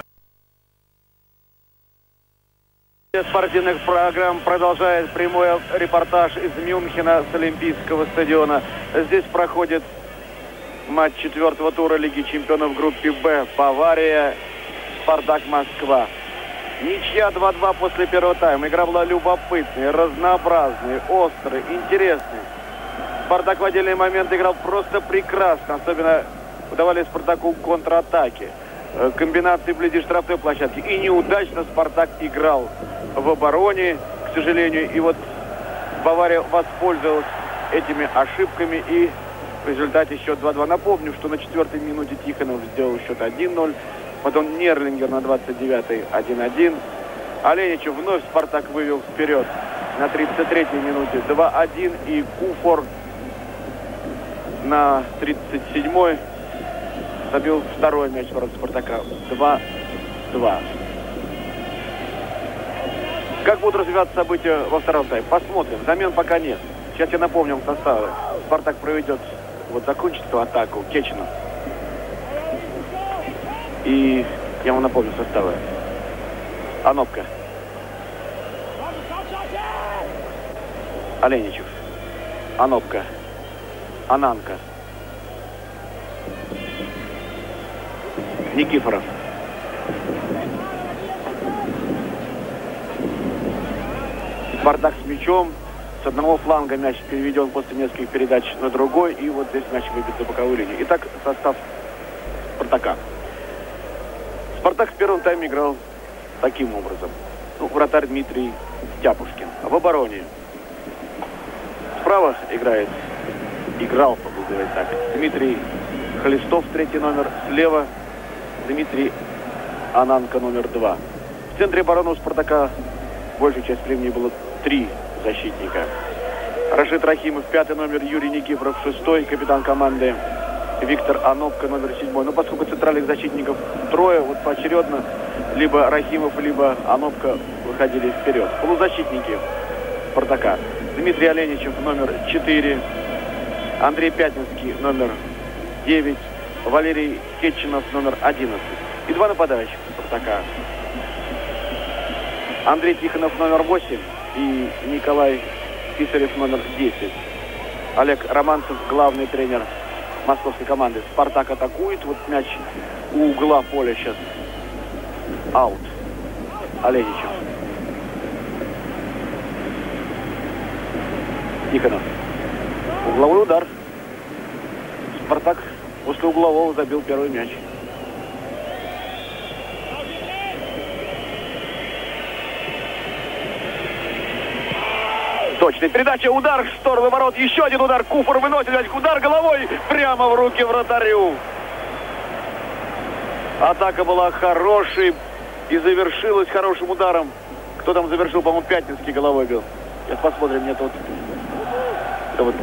Спортивных программ продолжает прямой репортаж из Мюнхена с Олимпийского стадиона. Здесь проходит матч четвертого тура Лиги Чемпионов группы Б. Бавария, Спартак Москва. Ничья два-два после первого тайма. Игра была любопытной, разнообразной, острой, интересной. Спартак в отдельный момент играл просто прекрасно. Особенно удавали Спартаку контратаки, комбинации вблизи штрафной площадки. И неудачно Спартак играл в обороне, к сожалению. И вот Бавария воспользовалась этими ошибками. И в результате счет два-два. Напомню, что на четвертой минуте Тихонов сделал счет один-ноль. Потом Нерлингер на двадцать девятой один-один. Аленичев вновь Спартак вывел вперед на тридцать третьей минуте два-один. И Куффур на тридцать седьмой забил второй мяч в ворота Спартака. два-два. Как будут развиваться события во втором тайме? Посмотрим. Замен пока нет. Сейчас я напомню составы. Спартак проведет, вот закончит эту атаку Кечинов. И я вам напомню составы. Онопко. Аленичев. Онопко. Ананко. Никифоров. Спартак с мячом. С одного фланга мяч переведен после нескольких передач на другой. И вот здесь мяч выбит за боковую линию. Итак, состав Спартака. Спартак в первом тайме играл таким образом. Ну, вратарь Дмитрий Тяпушкин. А в обороне справа играет, играл, поблагодарить так, Дмитрий Хлестов, третий номер. Слева Дмитрий Ананко, номер два. В центре обороны у Спартака большую часть времени было три защитника. Рашид Рахимов, пятый номер, Юрий Никифоров, шестой, капитан команды Виктор Онопко, номер седьмой. Но поскольку центральных защитников трое, вот поочередно либо Рахимов, либо Онопко выходили вперед. Полузащитники Спартака. Дмитрий Аленичев, номер четыре. Андрей Пятинский, номер девять. Валерий Кечинов, номер одиннадцать. И два нападающих Спартака. Андрей Тихонов, номер восемь. И Николай Писарев, номер десять. Олег Романцев, главный тренер московской команды. Спартак атакует. Вот мяч у угла поля сейчас. Аут. Аленичев. Тихонов. Угловой удар. Спартак после углового забил первый мяч. Точная передача, удар в сторону ворот, еще один удар. Куффур выносит мяч, удар головой прямо в руки вратарю. Атака была хорошей и завершилась хорошим ударом. Кто там завершил? По-моему, Пятницкий головой бил. Сейчас посмотрим. Нет, вот. Это вот.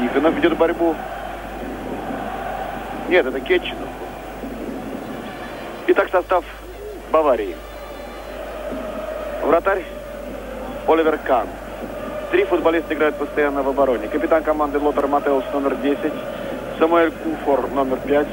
Тихонов ведет борьбу. Нет, это Кечинов. Итак, состав Баварии. Вратарь Оливер Кан. Три футболиста играют постоянно в обороне. Капитан команды Лотар Маттеус, номер десять. Самуэль Куффур, номер пять.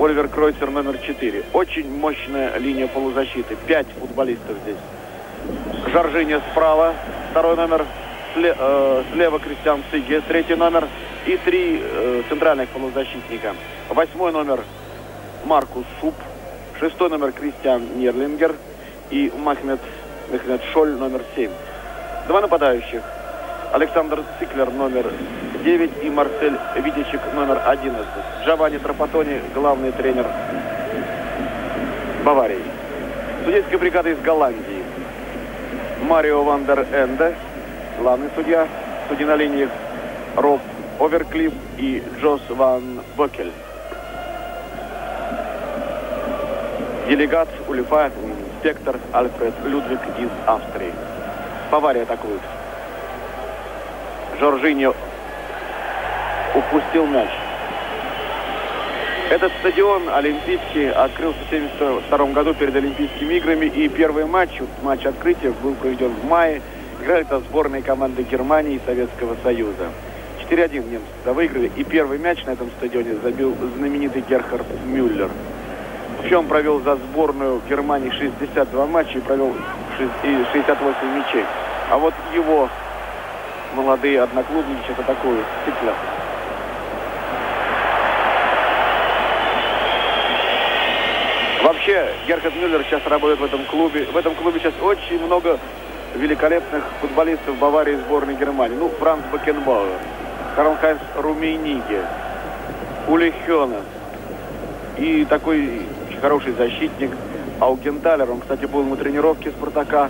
Оливер Кройцер, номер четыре. Очень мощная линия полузащиты. Пять футболистов здесь. Жоржиньо справа. Второй номер. Сле, э, слева Кристиан Циге. Третий номер. И три э, центральных полузащитника. Восьмой номер Маркус Шупп. Шестой номер Кристиан Нерлингер. И Мехмет Мехмет Шолль, номер семь. Два нападающих. Александр Циклер, номер девять, и Марсель Витечек, номер одиннадцать. Джованни Трапаттони, главный тренер Баварии. Судейская бригада из Голландии. Марио Вандер Энде, главный судья. Судьи на линиях Роб Оверклип и Джос Ван Бокель. Делегат Улифа, инспектор Альфред Людвиг из Австрии. Бавария атакует. Жоржиньо упустил мяч. Этот стадион олимпийский открылся в тысяча девятьсот семьдесят втором году перед Олимпийскими играми. И первый матч, матч открытия, был проведен в мае. Играли-то сборные команды Германии и Советского Союза. четыре один немцы выиграли. И первый мяч на этом стадионе забил знаменитый Герхард Мюллер. Причем провел за сборную Германии шестьдесят два матча и провел шестьдесят восемь мячей. А вот его молодые одноклубники сейчас атакуют. Циклер. Вообще, Герхард Мюллер сейчас работает в этом клубе. В этом клубе сейчас очень много великолепных футболистов Баварии и сборной Германии. Ну, Франц Бекенбауэр, Карл-Хайнц Руммениге, Ули Хёнес и такой хороший защитник Аугенталер. Он, кстати, был на тренировке Спартака.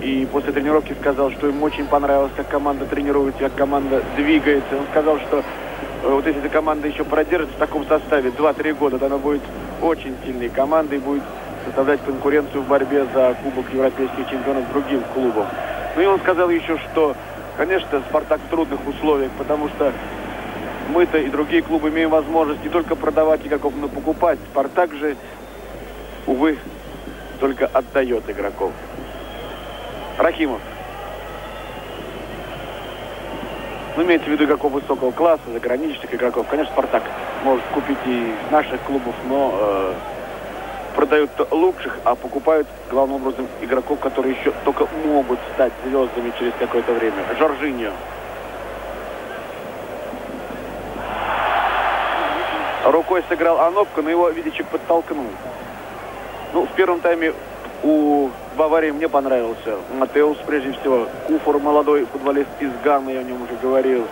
И после тренировки сказал, что ему очень понравилось, как команда тренируется, как команда двигается. Он сказал, что вот если эта команда еще продержится в таком составе два-три года, то она будет очень сильной командой и будет составлять конкуренцию в борьбе за Кубок Европейских чемпионов другим клубам. Ну и он сказал еще, что, конечно, Спартак в трудных условиях, потому что мы-то и другие клубы имеем возможность не только продавать игроков, но и покупать. Спартак же, увы, только отдает игроков. Рахимов. Ну, имеется в виду игроков высокого класса, заграничных игроков. Конечно, Спартак может купить и наших клубов, но э, продают лучших, а покупают, главным образом, игроков, которые еще только могут стать звездами через какое-то время. Жоржиньо. Рукой сыграл Онопко, но его Витечек подтолкнул. Ну, в первом тайме у Баварии мне понравился Маттеус, прежде всего. Куффур, молодой футболист из Ганы, я о нем уже говорил.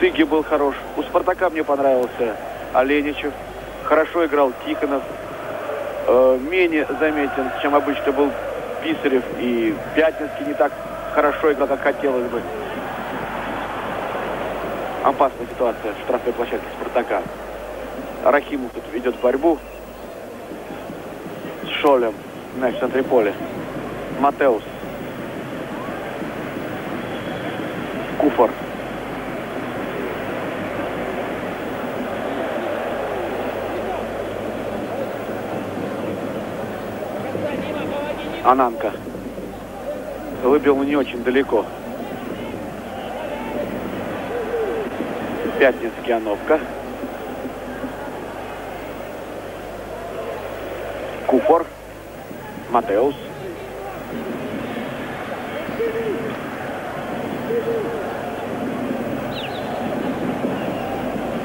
Циге был хорош. У Спартака мне понравился Аленичев. Хорошо играл Тихонов. Э, менее заметен, чем обычно, был Писарев и Пятинский. Не так хорошо играл, как хотелось бы. Опасная ситуация в штрафной площадке Спартака. Рахимов тут ведет борьбу с Шолем. Мяч в центре поля. Маттеус. Куффур. Ананко. Выбил не очень далеко. Пятницкий, Онопко. Куффур. Маттеус.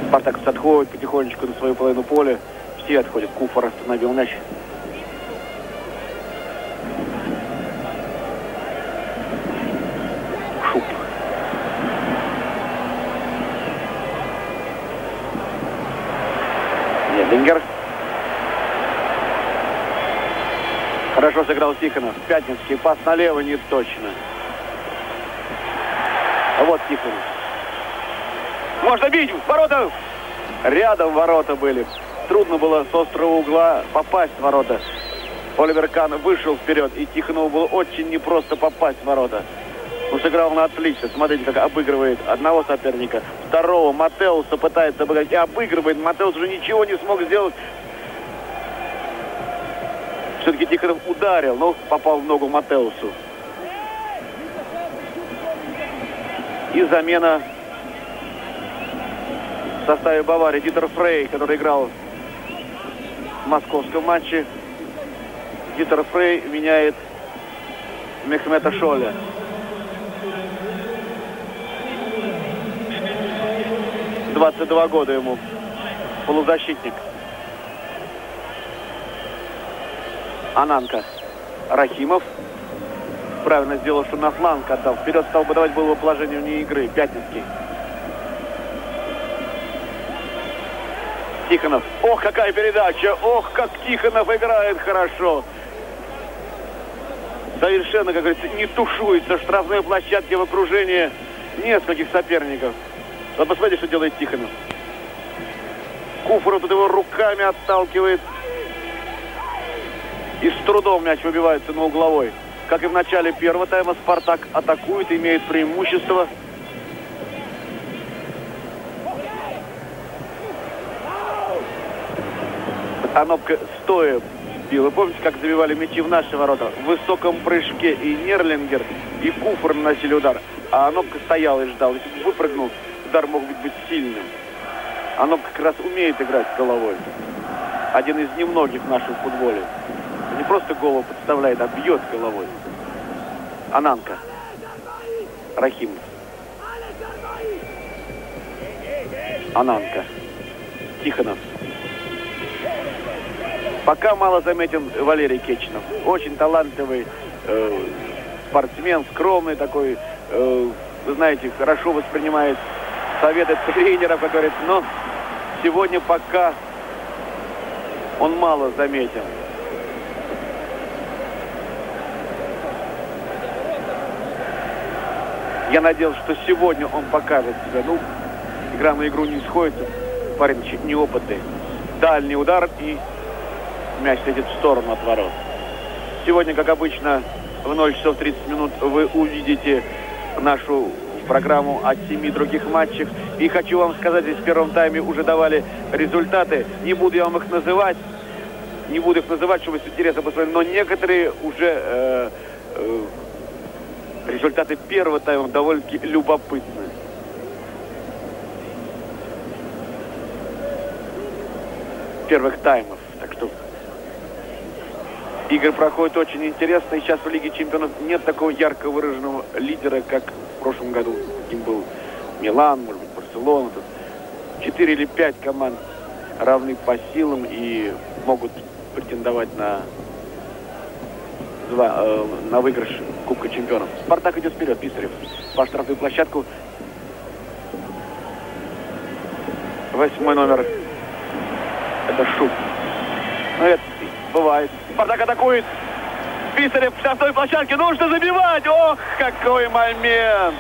Спартак отходит потихонечку на свою половину поля. Все отходят. Куффур остановил мяч. Шупп. Нерлингер. Хорошо сыграл Тихонов. Пятницкий. Пас налево не точно. Вот Тихонов. Можно бить! Ворота! Рядом ворота были. Трудно было с острого угла попасть в ворота. Оливер Кан вышел вперед. И Тихонову было очень непросто попасть в ворота. Он сыграл на отлично. Смотрите, как обыгрывает одного соперника. Второго. Маттеуса пытается обыграть. И обыгрывает. Маттеус уже ничего не смог сделать. Все-таки Тихонов ударил, но попал в ногу Маттеусу. И замена в составе Баварии. Дитер Фрей, который играл в московском матче. Дитер Фрей меняет Мехмета Шолля. двадцать два года ему. Полузащитник. Ананко. Рахимов правильно сделал, что на фланг отдал. Вперед стал подавать, было бы положение вне игры. Пятницкий. Тихонов. Ох, какая передача! Ох, как Тихонов играет хорошо! Совершенно, как говорится, не тушуется. Штрафные площадки в окружении нескольких соперников. Вот посмотрите, что делает Тихонов. Куффур тут его руками отталкивает. И с трудом мяч выбивается на угловой. Как и в начале первого тайма, Спартак атакует, имеет преимущество. Онопко стоя бил. Вы помните, как забивали мячи в наши ворота? В высоком прыжке и Нерлингер, и Куффур наносили удар. А Онопко стоял и ждал. Если бы выпрыгнул, удар мог быть, быть сильным. Онопко как раз умеет играть с головой. Один из немногих в нашем футболе. Не просто голову подставляет, а бьет головой. Ананко. Рахимов. Ананко. Тихонов. Пока мало заметен Валерий Кечинов. Очень талантливый э, спортсмен, скромный такой. Э, вы знаете, хорошо воспринимает советы тренера, как говорится. Но сегодня пока он мало заметен. Я надеялся, что сегодня он покажет себя. Ну, игра на игру не сходится. Парень чуть неопытный. Дальний удар, и мяч летит в сторону от ворот. Сегодня, как обычно, в ноль часов тридцать минут вы увидите нашу программу от семи других матчей. И хочу вам сказать, здесь в первом тайме уже давали результаты. Не буду я вам их называть. Не буду их называть, чтобы с интересом посмотреть. Но некоторые уже... Э, э, результаты первого тайма довольно-таки любопытны. Первых таймов. Так что игры проходят очень интересно. И сейчас в Лиге Чемпионов нет такого ярко выраженного лидера, как в прошлом году. Им был Милан, может быть, Барселона. Четыре или пять команд равны по силам и могут претендовать на... Два, э, на выигрыш Кубка Чемпионов. Спартак идет вперед, Писарев. По штрафную площадку. Восьмой номер. Это Шупп. Ну, это бывает. Спартак атакует. Писарев в штрафной площадке. Нужно забивать. Ох, какой момент.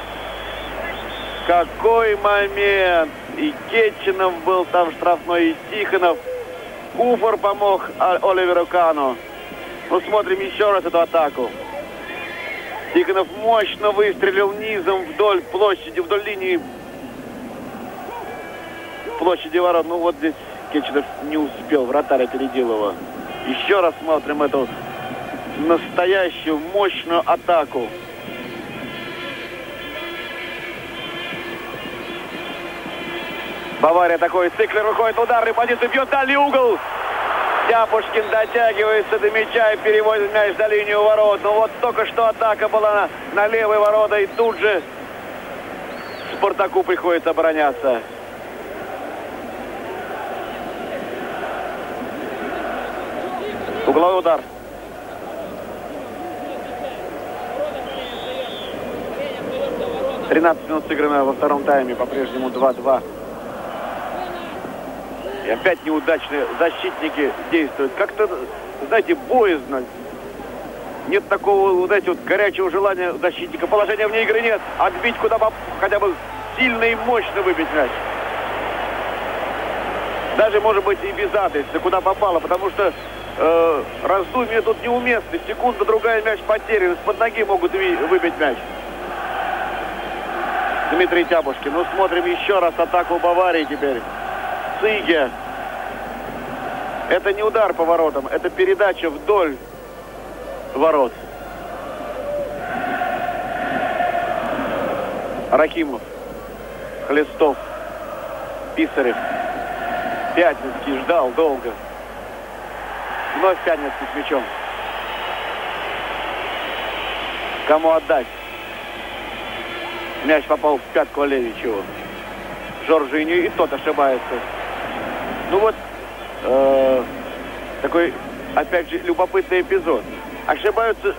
Какой момент. И Кечинов был там штрафной, и Тихонов. Куффур помог Оливеру Кану. Посмотрим еще раз эту атаку. Тихонов мощно выстрелил низом вдоль площади, вдоль линии площади ворот. Ну вот здесь Кечинов не успел, вратарь опередил его. Еще раз смотрим эту настоящую мощную атаку. Бавария такой, Циклер выходит в ударный позицию, бьет дальний угол. Тяпушкин дотягивается до мяча и переводит мяч за линию ворот. Но вот только что атака была на, на левые ворота, и тут же Спартаку приходится обороняться. Угловой удар. тринадцать минут сыграно во втором тайме, по-прежнему два-два. И опять неудачные защитники действуют. Как-то, знаете, боязно. Нет такого, знаете, вот горячего желания защитника. Положения вне игры нет. Отбить куда бы, хотя бы сильно и мощно выбить мяч. Даже, может быть, и без адреса, куда попало. Потому что э, раздумья тут неуместны. Секунда, другая, мяч потерян. Из-под ноги могут выбить мяч. Дмитрий Тяпушкин. Ну, смотрим еще раз атаку Баварии теперь. Циге. Это не удар по воротам, это передача вдоль ворот. Рахимов, Хлестов, Писарев. Пятницкий ждал долго. Вновь Пятницкий с мячом. Кому отдать? Мяч попал в пятку Аленичеву. Жоржиньо, и тот ошибается. Ну вот, э, такой, опять же, любопытный эпизод. ошибаются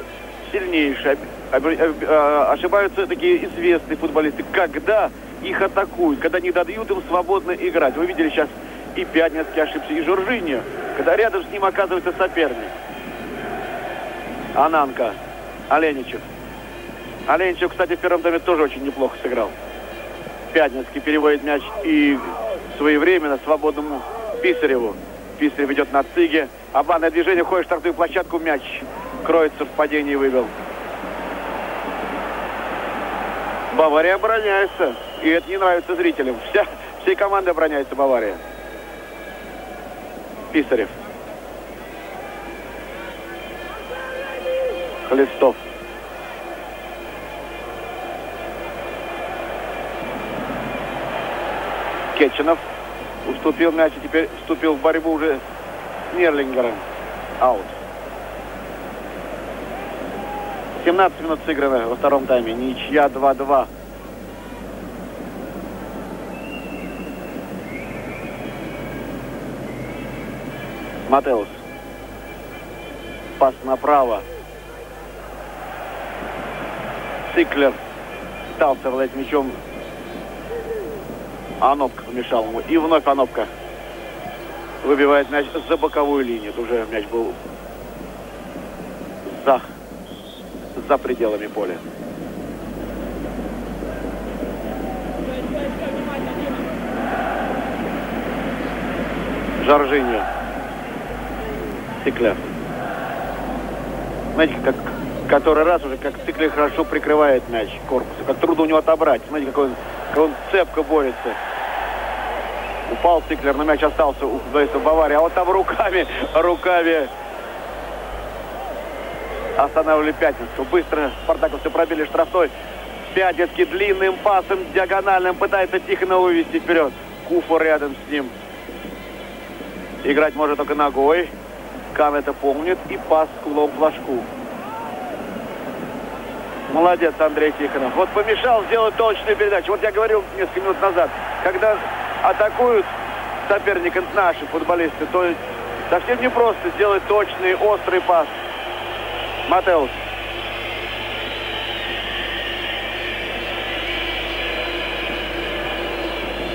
сильнейшие, ошибаются такие известные футболисты, когда их атакуют, когда не дадут им свободно играть. Вы видели сейчас и Пятницкий ошибся, и Жоржиньо, когда рядом с ним оказывается соперник. Ананко, Аленичев. Аленичев, кстати, в первом тайме тоже очень неплохо сыграл. Пятницкий переводит мяч и своевременно свободному Писареву. Писарев идет на Циге. Обманное движение, ходит в штрафную площадку, мяч Кроется в падении, вывел. Бавария обороняется. И это не нравится зрителям. Вся, всей командой обороняется Бавария. Писарев. Хлестов. Кечинов уступил мяч и теперь вступил в борьбу уже с Нерлингером. Аут. семнадцать минут сыграно во втором тайме. Ничья два-два. Маттеус. Пас направо. Циклер пытался владеть мячом. Онопко помешал ему. И вновь Онопко выбивает мяч за боковую линию. Тут уже мяч был за, за пределами поля. Жоржиньо. Циклер. Знаете, как который раз уже, как Циклер хорошо прикрывает мяч корпусом. Как трудно у него отобрать. Смотрите, какой он, как он цепко борется. Упал Циклер, но мяч остался у футболистов Баварии. А вот там руками, руками останавливали Пятницкого. Быстро спартаковцы пробили штрафной. Пятницкий длинным пасом, диагональным пытается Тихонова вывести вперед. Куффур рядом с ним. Играть может только ногой. Кан это помнит. И пас кулом в ложку. Молодец Андрей Тихонов. Вот помешал сделать точную передачу. Вот я говорил несколько минут назад, когда атакуют соперника наши футболисты, то совсем непросто сделать точный, острый пас. Маттеус.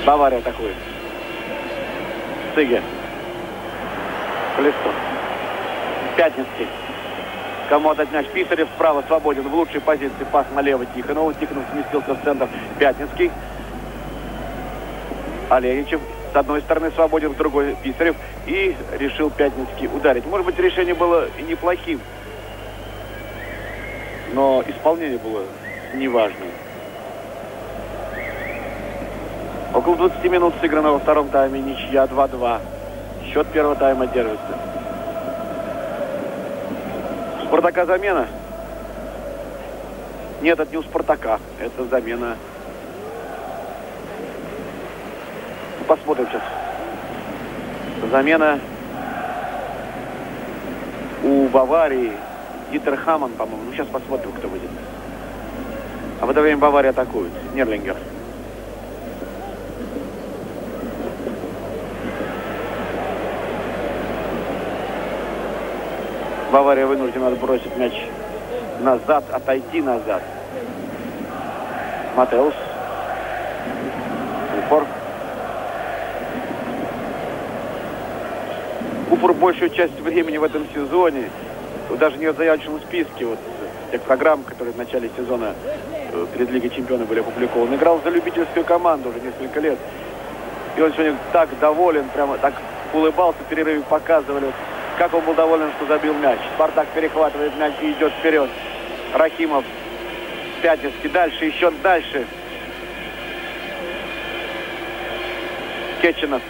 Бавария атакует. Циге. Хлестов. Пятницкий. Кому отдать мяч? Писарев вправо свободен. В лучшей позиции пас налево Тихонову. Тихонов сместился в центр. Пятницкий. Аленичев с одной стороны свободен, с другой Писарев. И решил Пятницкий ударить. Может быть, решение было и неплохим. Но исполнение было неважным. Около двадцати минут сыграно во втором тайме. Ничья два-два. Счет первого тайма держится. Спартака замена? Нет, это не у Спартака. Это замена. Посмотрим сейчас. Замена у Баварии. Дитер Хамман, по-моему. Ну, сейчас посмотрим, кто будет. А в это время Бавария атакует. Нерлингер. Бавария вынуждена отбросить мяч назад, отойти назад. Маттеус. Куффур. Куффур большую часть времени в этом сезоне, даже не в заявочном списке вот тех программ, которые в начале сезона перед Лигой Чемпионов были опубликованы, играл за любительскую команду уже несколько лет. И он сегодня так доволен, прямо так улыбался, в перерыве показывали, как он был доволен, что забил мяч. Спартак перехватывает мяч и идет вперед. Рахимов. Пятницкий. Дальше, еще дальше. Кечинов.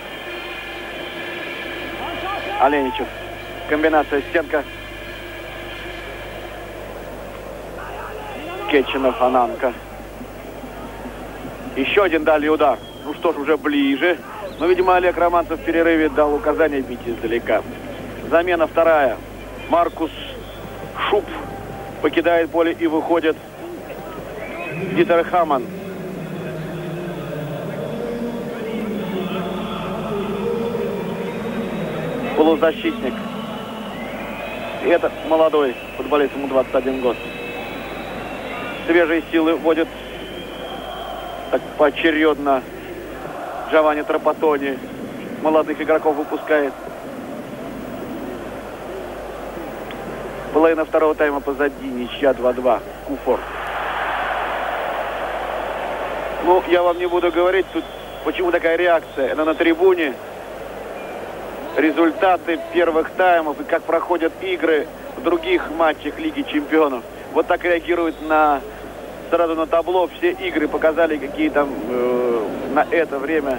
Аленичев. Комбинация стенка. Кечинов, Ананко. Еще один дальний удар. Ну что ж, уже ближе. Но, видимо, Олег Романцев в перерыве дал указание бить издалека. Замена вторая. Маркус Шупп покидает поле и выходит Дитер Хамман. Полузащитник. это молодой футболист, ему двадцать один год. Свежие силы вводят так поочередно Джованни Трапаттони. Молодых игроков выпускает. Половина второго тайма позади, ничья два-два. Куффур. Ну, я вам не буду говорить, тут почему такая реакция. Она на трибуне. Результаты первых таймов и как проходят игры в других матчах Лиги Чемпионов. Вот так реагируют на, сразу на табло. Все игры показали, какие там э, на это время,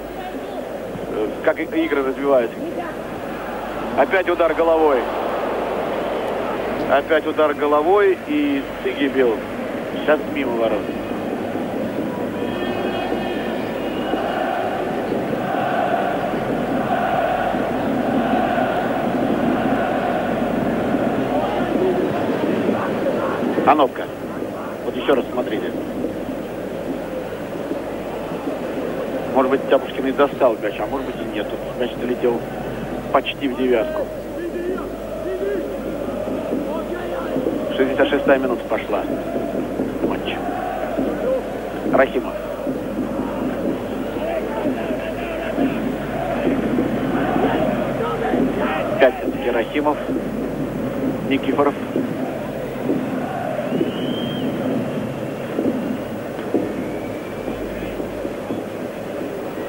э, как игры развиваются. Опять удар головой. Опять удар головой, и Циге бил. Сейчас мимо ворот. Онопко. Вот еще раз смотрите. Может быть, Тяпушкин и достал мяч, а может быть и нет. Мяч долетел почти в девятку. шестьдесят шестая минута пошла. Матч. Рахимов. Пятинский, Рахимов. Никифоров.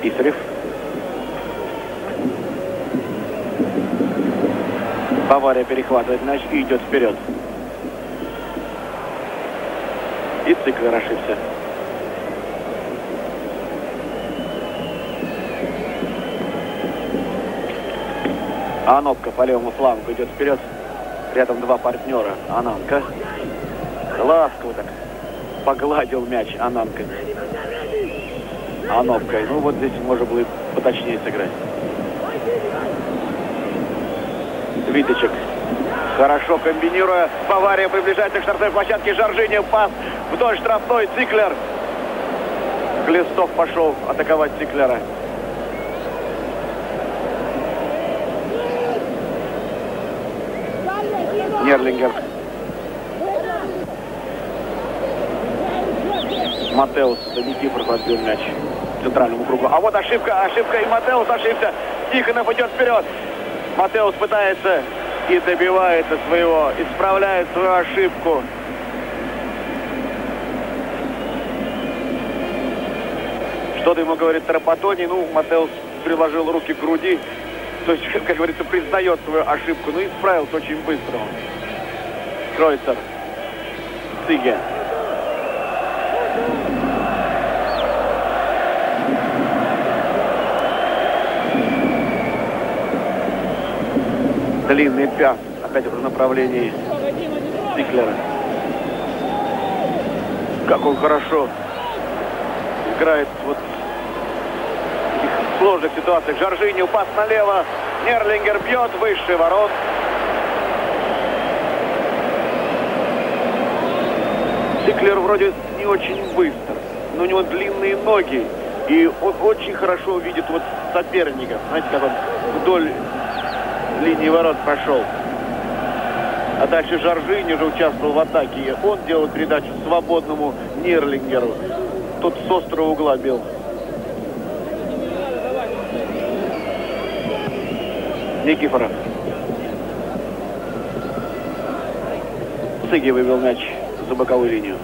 Писарев. Бавария перехватывает мяч и идет вперед. И Циклер ошибся. Онопко по левому флангу идет вперед. Рядом два партнера. Ананко. Ласково так погладил мяч Ананко. Онопко. Ну вот здесь можно было и поточнее сыграть. Витечек. Хорошо комбинируя. Бавария приближается к штрафной площадке. Жоржиньо. Пас вдоль штрафной. Циклер. Хлестов пошел атаковать Циклера. Нерлингер. Маттеус. Никифоров отбил мяч центральному кругу. А вот ошибка. Ошибка. И Маттеус ошибся. Тихонов идет вперед. Маттеус пытается... И добивается своего, исправляет свою ошибку. Что-то ему говорит Трапаттони. Ну, Маттеус приложил руки к груди. То есть, как говорится, признает свою ошибку. Но исправился очень быстро. Кройцер. Циге. Длинный пяс. Опять в направлении Циклера. Как он хорошо играет вот в таких сложных ситуациях. Жоржиньо, пас налево. Нерлингер бьет выше ворот. Циклер вроде не очень быстр, но у него длинные ноги. И он очень хорошо видит вот соперника. Знаете, как он вдоль... линии ворот пошел. А дальше Жоржиньо уже участвовал в атаке. Он делал передачу свободному Нерлингеру. Тот с острого угла бил. Никифоров. Циге вывел мяч за боковую линию.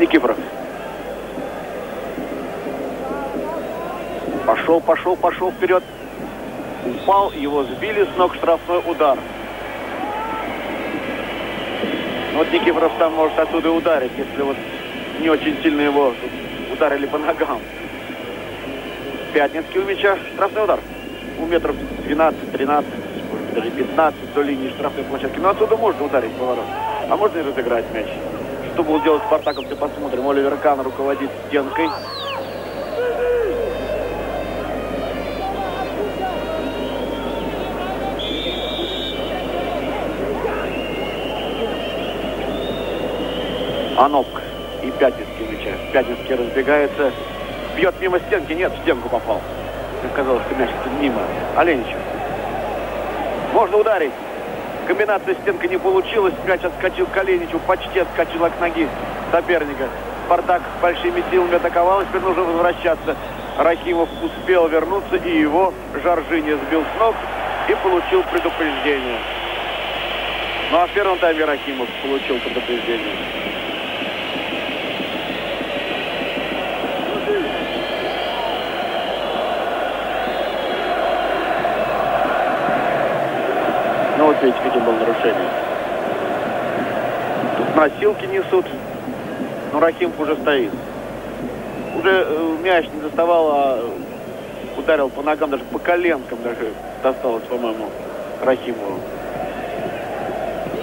Никифоров. Пошел, пошел, пошел вперед. Упал, его сбили с ног, штрафной удар. Вот Никифоров там может оттуда ударить, если вот не очень сильно его ударили по ногам. Пятницкий у мяча, штрафной удар. У метров двенадцать-тринадцать, даже пятнадцать до линии штрафной площадки. Но отсюда можно ударить поворот. А можно и разыграть мяч. Что будет делать спартаковцы, посмотрим. Оливер Кан руководит стенкой. Онопко и Пятницкий мяча. Пятницкий разбегается. Бьет мимо стенки. Нет, в стенку попал. Казалось, что мяч мимо. Аленичев. Можно ударить. Комбинация стенка не получилась. Мяч отскочил к Аленичу. Почти отскочил от ноги соперника. Спартак большими силами атаковал. Теперь нужно возвращаться. Рахимов успел вернуться. И его Жоржиньо сбил с ног. И получил предупреждение. Ну а в первом тайме Рахимов получил предупреждение. Ну вот видите, каким было нарушение. Тут носилки несут. Но Рахимов уже стоит. Уже мяч не доставал, а ударил по ногам, даже по коленкам даже досталось, по-моему, Рахимову.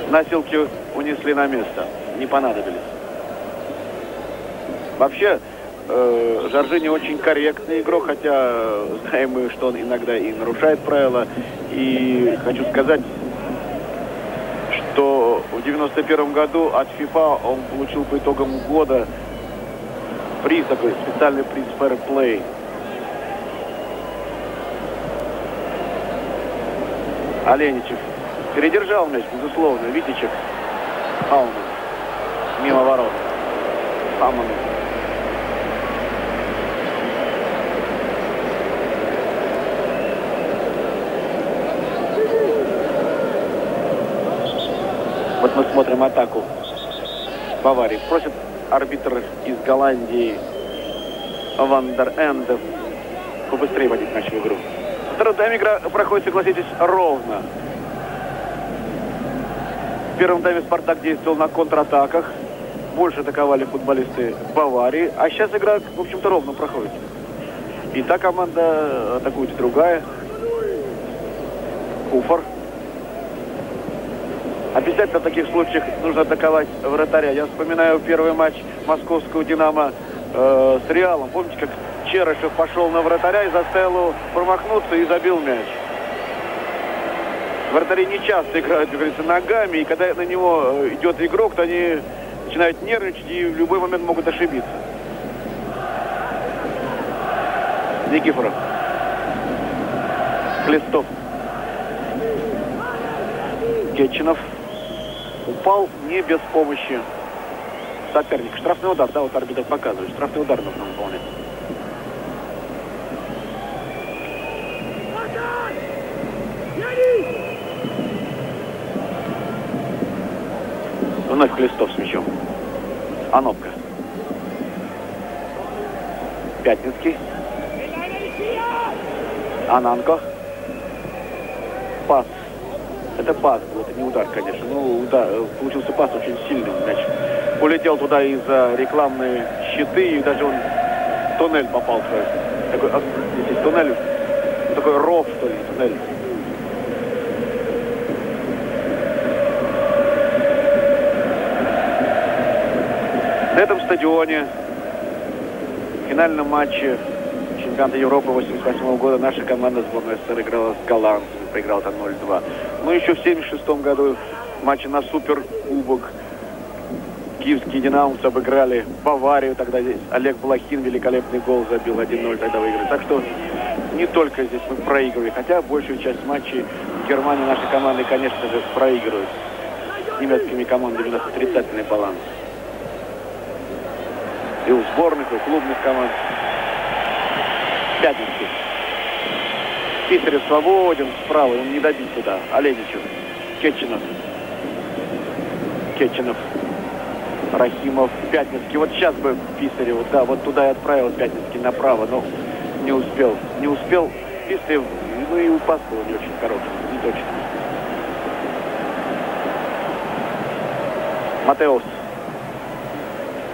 Носилки унесли на место. Не понадобились. Вообще, э, Жоржиньо очень корректный игрок, хотя знаем мы, что он иногда и нарушает правила. И хочу сказать, что в девяносто первом году от ФИФА он получил по итогам года приз, такой специальный приз фэрплей. Аленичев передержал мяч, безусловно. Витечек. Алман. Мимо ворот. Алман. Вот мы смотрим атаку Баварии. Просит арбитр из Голландии Вандер Эндов побыстрее водить мяч в игру. Второй тайм игра проходит, согласитесь, ровно. В первом тайме Спартак действовал на контратаках. Больше атаковали футболисты Баварии. А сейчас игра, в общем-то, ровно проходит. И та команда атакует, другая. Куффур. Обязательно в таких случаях нужно атаковать вратаря. Я вспоминаю первый матч московского «Динамо» э, с «Реалом». Помните, как Черышев пошел на вратаря и заставил его промахнуться и забил мяч. Вратари не часто играют, как говорится, ногами, и когда на него идет игрок, то они начинают нервничать и в любой момент могут ошибиться. Никифоров. Хлестов. Кечинов. Упал не без помощи соперника. Штрафный удар, да, вот арбитр показывает. Штрафный удар нужно выполнять. Вновь Хлестов с мячом. Онопко. Пятницкий. Ананко. Пас. Это пас был, это не удар, конечно. Ну, удар, получился пас очень сильный. Мяч улетел туда и за рекламные щиты, и даже он в туннель попал. Такой, здесь туннель, такой ров, что ли, туннель. На этом стадионе в финальном матче чемпионата Европы восемьдесят восьмого года наша команда сборной СССР играла с голландцами, проиграла там ноль-два. Ну еще в семьдесят шестом году в матче на суперкубок киевские динамовцы обыграли Баварию. Тогда здесь Олег Блохин великолепный гол забил, один-ноль тогда выиграли. Так что не только здесь мы проигрывали, хотя большую часть матчей в Германии наши команды, конечно же, проигрывают. С немецкими командами у нас отрицательный баланс. И у сборных, и у клубных команд. Пятницкий. Писарев свободен справа, он не добит туда. Аленичев. Кечинов. Кечинов. Рахимов. Пятницкий. Вот сейчас бы Писарев, да, вот туда и отправил Пятницкий направо, но не успел. Не успел Писарев, ну и упас был не очень короткий, не точно. Маттеус.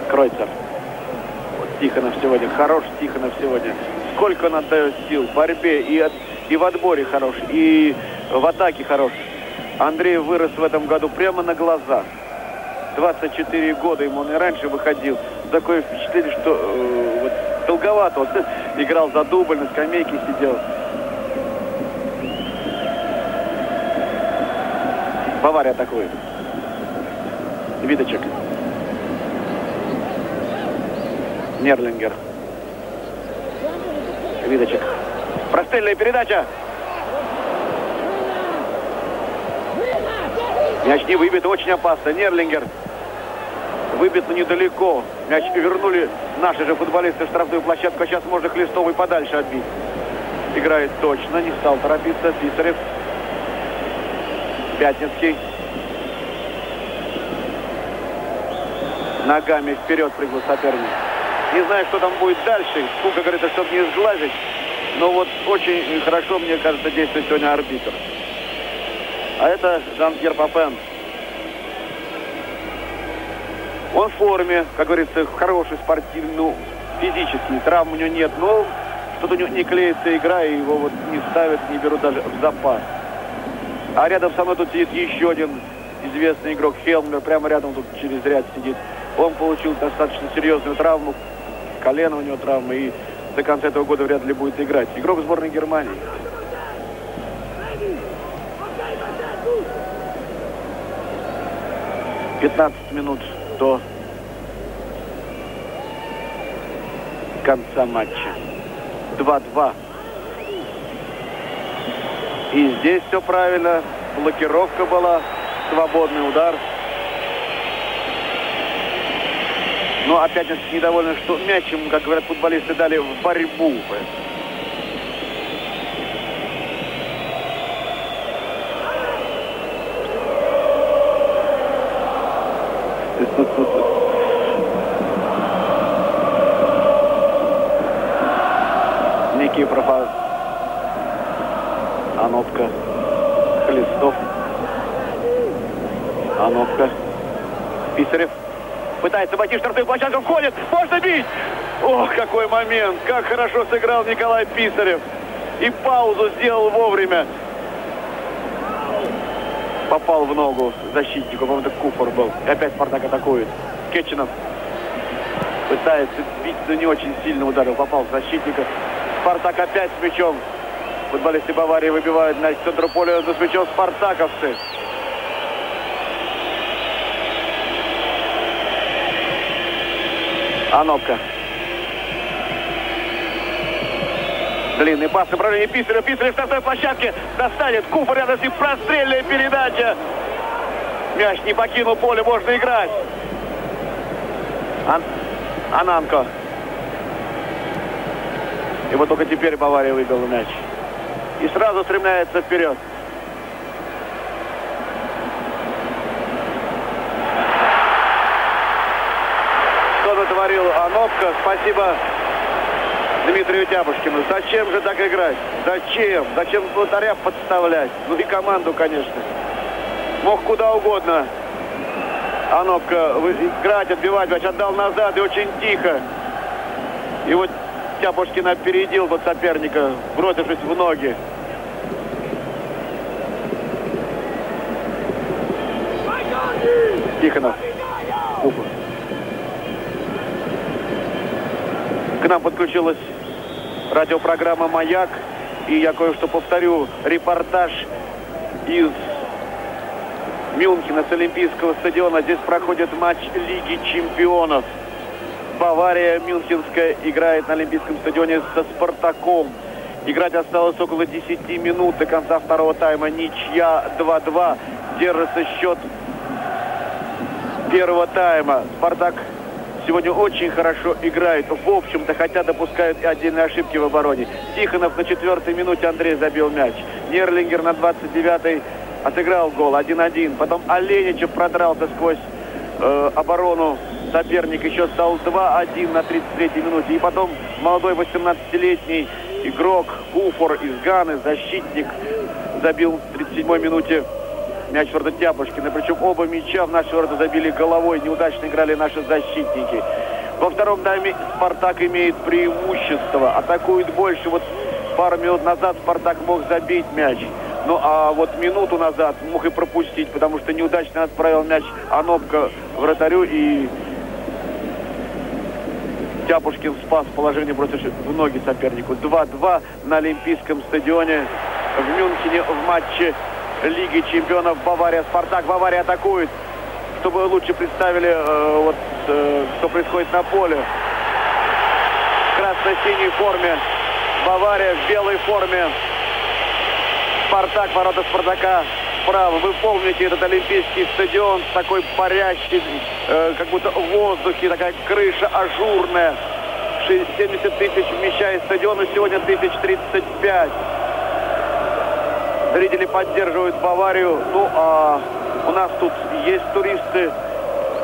Кройцер. Тихонов сегодня. Хорош Тихонов сегодня. Сколько он отдает сил в борьбе. И, от, и в отборе хорош. И в атаке хорош. Андрей вырос в этом году прямо на глазах. двадцать четыре года ему, он и раньше выходил. Такое впечатление, что э, вот, долговато. Вот, играл за дубль, на скамейке сидел. Бавария атакует. Витечек. Нерлингер. Витечек. Прострельная передача. Мяч не выбит, очень опасно. Нерлингер выбит, но недалеко. Мяч вернули наши же футболисты в штрафную площадку. А сейчас можно Хлестовый подальше отбить. Играет точно, не стал торопиться. Писарев. Пятницкий. Ногами вперед прыгнул соперник. Не знаю, что там будет дальше. Сколько говорит, чтобы не сглазить. Но вот очень хорошо, мне кажется, действует сегодня арбитр. А это Жан-Пьер Папен. Он в форме, как говорится, хороший спортивный, ну, физический. Травм у него нет, но что-то у него не клеится игра, и его вот не ставят, не берут даже в запас. А рядом со мной тут сидит еще один известный игрок, Хелмер. Прямо рядом тут через ряд сидит. Он получил достаточно серьезную травму. Колено у него травма, и до конца этого года вряд ли будет играть. Игрок сборной Германии. пятнадцать минут до конца матча. два-два. И здесь все правильно. Блокировка была. Свободный удар. Но опять недовольны, что мяч ему, как говорят футболисты, дали в борьбу. Никифоров, Онопко, Хлестов, Онопко, Писарев пытается обойти штрафную площадку, входит, можно бить! Ох, какой момент! Как хорошо сыграл Николай Писарев! И паузу сделал вовремя. Попал в ногу защитнику, по-моему, это Куффур был. И опять Спартак атакует. Кечинов пытается бить, но не очень сильно ударил. Попал в защитника. Спартак опять с мячом. Футболисты Баварии выбивают на центр поля, за мячом спартаковцы. Онопко. Длинный пас в направлении Писаря. Писаря в штрафной площадке. Достанет. Куффур рядом с ним. Прострельная передача. Мяч не покинул поле. Можно играть. Ан... Ананко. И вот только теперь Бавария выбила мяч. И сразу стремляется вперед. Что натворил Онопко. Спасибо Дмитрию Тяпушкину. Зачем же так играть? Зачем? Зачем Лотаря подставлять? Ну и команду, конечно. Мог куда угодно. Онопко играть, отбивать. Мяч отдал назад и очень тихо. И вот Тяпушкин опередил вот соперника, бросившись в ноги. Тихонов. Уфа. К нам подключилась радиопрограмма «Маяк». И я кое-что повторю. Репортаж из Мюнхена с Олимпийского стадиона. Здесь проходит матч Лиги Чемпионов. Бавария Мюнхенская играет на Олимпийском стадионе со «Спартаком». Играть осталось около десяти минут до конца второго тайма. Ничья два-два. Держится счет первого тайма. «Спартак» сегодня очень хорошо играет. В общем-то, хотя допускают и отдельные ошибки в обороне. Тихонов на четвертой минуте, Андрей забил мяч. Нерлингер на двадцать девятой отыграл гол. один-один. Потом Аленичев продрался сквозь э, оборону. Соперник еще стал два-один на тридцать третьей минуте. И потом молодой восемнадцатилетний игрок Куффур из Ганы, защитник, забил в тридцать седьмой минуте мяч в ворота Тяпушкина. Причем оба мяча в наши ворота забили головой. Неудачно играли наши защитники. Во втором тайме «Спартак» имеет преимущество. Атакует больше. Вот пару минут назад «Спартак» мог забить мяч. Ну а вот минуту назад мог и пропустить, потому что неудачно отправил мяч Онопко вратарю. И Тяпушкин спас положение, бросив в ноги сопернику. два-два на Олимпийском стадионе в Мюнхене в матче Лиги Чемпионов Бавария-Спартак. Бавария атакует, чтобы лучше представили, э, вот, э, что происходит на поле. красно-синей форме. Бавария в белой форме. Спартак, ворота Спартака справа. Вы помните этот Олимпийский стадион с такой парящей, э, как будто в воздухе, такая крыша ажурная. семьдесят тысяч вмещает стадион, и сегодня тысяч тридцать пять. Зрители поддерживают Баварию. Ну, а у нас тут есть туристы.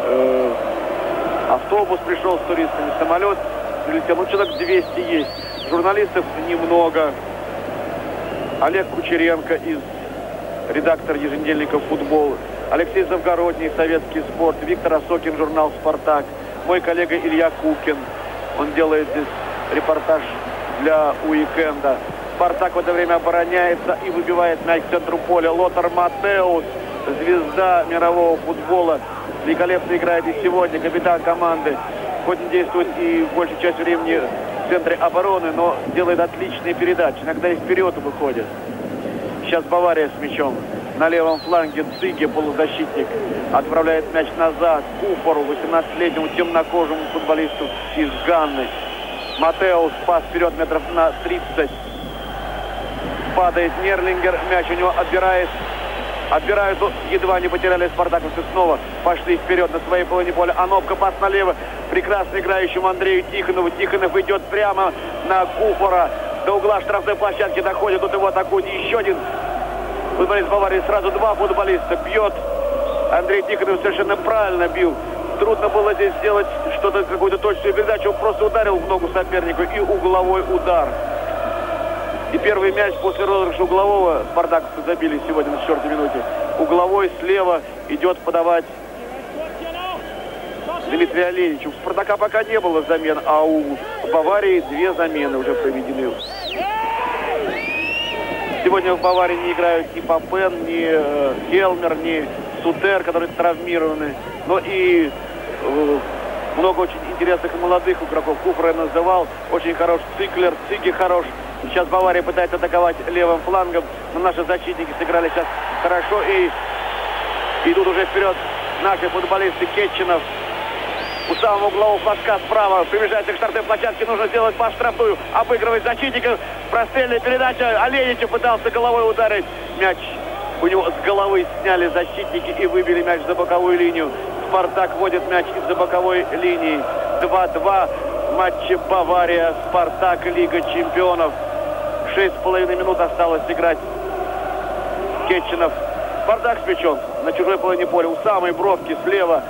Э, автобус пришел с туристами, самолет прилетел. Ну, человек двести есть. Журналистов немного. Олег Кучеренко, из редактор еженедельника «Футбол», Алексей Завгородний, «Советский спорт», Виктор Осокин, журнал «Спартак», мой коллега Илья Кукин, он делает здесь репортаж для «Уикенда». «Спартак» в это время обороняется и выбивает мяч к центру поля. Лотар Маттеус, звезда мирового футбола, великолепно играет и сегодня, капитан команды, хоть он действует и большую часть времени в центре обороны, но делает отличные передачи, иногда и вперед выходит. Сейчас Бавария с мячом. На левом фланге Циге, полузащитник, отправляет мяч назад Куффуру, восемнадцатилетнему темнокожему футболисту из Ганны. Маттеус, пас вперед метров на тридцать. Падает Нерлингер, мяч у него отбирает. Отбирают, едва не потеряли спартаковцы, снова пошли вперед на своей половине поля. Онопко, пас налево, прекрасно играющему Андрею Тихонову. Тихонов идет прямо на Куффура. До угла штрафной площадки доходит, тут его атакует еще один футболист Баварии. Сразу два футболиста бьет. Андрей Тихонов совершенно правильно бил. Трудно было здесь сделать что-то, какую-то точную передачу. Он просто ударил в ногу сопернику, и угловой удар. И первый мяч после розыгрыша углового спартаковцы забили сегодня на четвертой минуте. Угловой слева идет подавать Дмитрий Аленичев. У Спартака пока не было замен, а у Баварии две замены уже проведены. Сегодня в Баварии не играют ни Папен, ни Хелмер, ни Сутер, которые травмированы. Но и много очень интересных молодых игроков. Куффур я называл, очень хорош Циклер, Циги хорош. Сейчас Бавария пытается атаковать левым флангом, но наши защитники сыграли сейчас хорошо и идут уже вперед наши футболисты. Кечинов у самого углового флажка справа приближается к штрафной площадке, нужно сделать по штрафную, обыгрывать защитников, прострельная передача, Аленичев пытался головой ударить, мяч у него с головы сняли защитники и выбили мяч за боковую линию. Спартак вводит мяч из-за боковой линии. два-два в матче Бавария Спартак, Лига Чемпионов. Шесть с половиной минут осталось играть. Кечинов. Спартак с мячом на чужой половине поля. У самой бровки слева.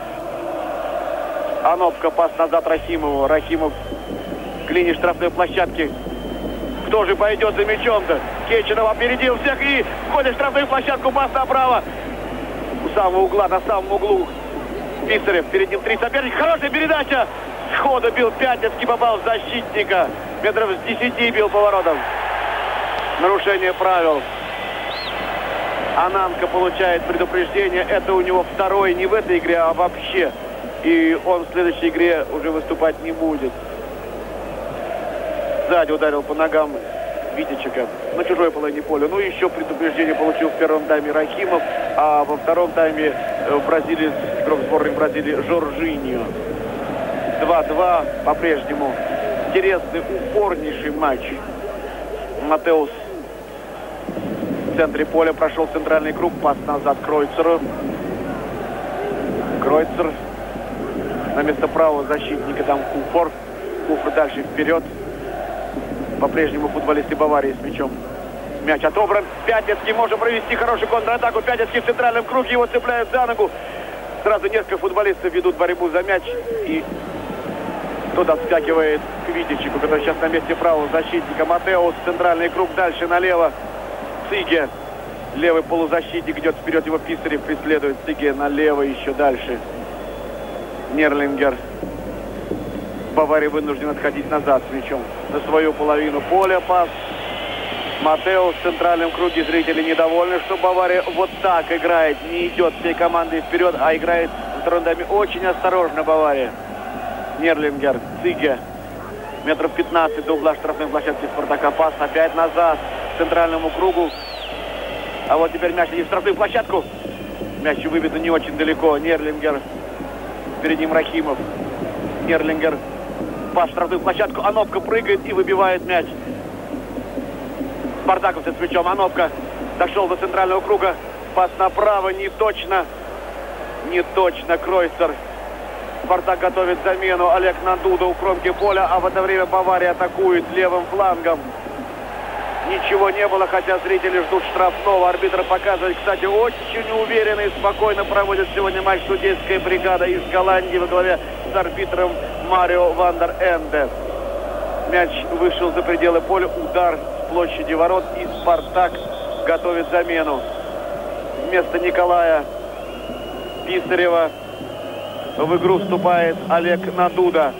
Онопко, пас назад Рахимову. Рахимов к линии штрафной площадки. Кто же пойдет за мячом-то? Кечинов опередил всех и входит в штрафную площадку. Пас направо. У самого угла, на самом углу Писарев. Перед ним три соперника. Хорошая передача. Сходу бил Пятницкий, попал в защитника. Метров с десяти бил поворотом. Нарушение правил. Ананко получает предупреждение. Это у него второй не в этой игре, а вообще. И он в следующей игре уже выступать не будет. Сзади ударил по ногам Витечека на чужой половине поля. Ну еще предупреждение получил в первом тайме Рахимов, а во втором тайме бразилец, игрок сборной Бразилии Жоржиньо. два-два по-прежнему. Интересный, упорнейший матч. Маттеус в центре поля прошел центральный круг. Пас назад Кройцеру. Кройцер на место правого защитника. Там Куффур. Куффур дальше вперед. По-прежнему футболисты Баварии с мячом. Мяч отобран. Пятницкий может провести хорошую контратаку. Пятницкий в центральном круге. Его цепляют за ногу. Сразу несколько футболистов ведут борьбу за мяч. И кто-то отскакивает к Витечику, который сейчас на месте правого защитника. Маттеус, центральный круг, дальше налево. Циге, левый полузащитник, идет вперед, его Писарев преследует. Циге налево, еще дальше. Нерлингер. Бавария вынужден отходить назад с мячом. На свою половину поля пас. Маттеус в центральном круге. Зрители недовольны, что Бавария вот так играет. Не идет всей командой вперед, а играет в втором даме. Очень осторожно Бавария. Нерлингер, Циге, метров пятнадцать до угла штрафной площадки Спартака. Пас опять назад к центральному кругу. А вот теперь мяч не в штрафную площадку. Мяч выбито не очень далеко. Нерлингер, перед ним Рахимов. Нерлингер по штрафную площадку. Онопко прыгает и выбивает мяч. Спартаковцы с мячом. Онопко дошел до центрального круга. Пас направо. Не точно. Не точно. Кройцер. Спартак готовит замену. Олег Надуда у кромки поля. А в это время Бавария атакует левым флангом. Ничего не было, хотя зрители ждут штрафного. Арбитр показывает, кстати, очень уверенно и спокойно проводит сегодня матч судейская бригада из Голландии во главе с арбитром Марио Вандер Энде. Мяч вышел за пределы поля. Удар с площади ворот. И Спартак готовит замену. Вместо Николая Писарева в игру вступает Олег Надуда.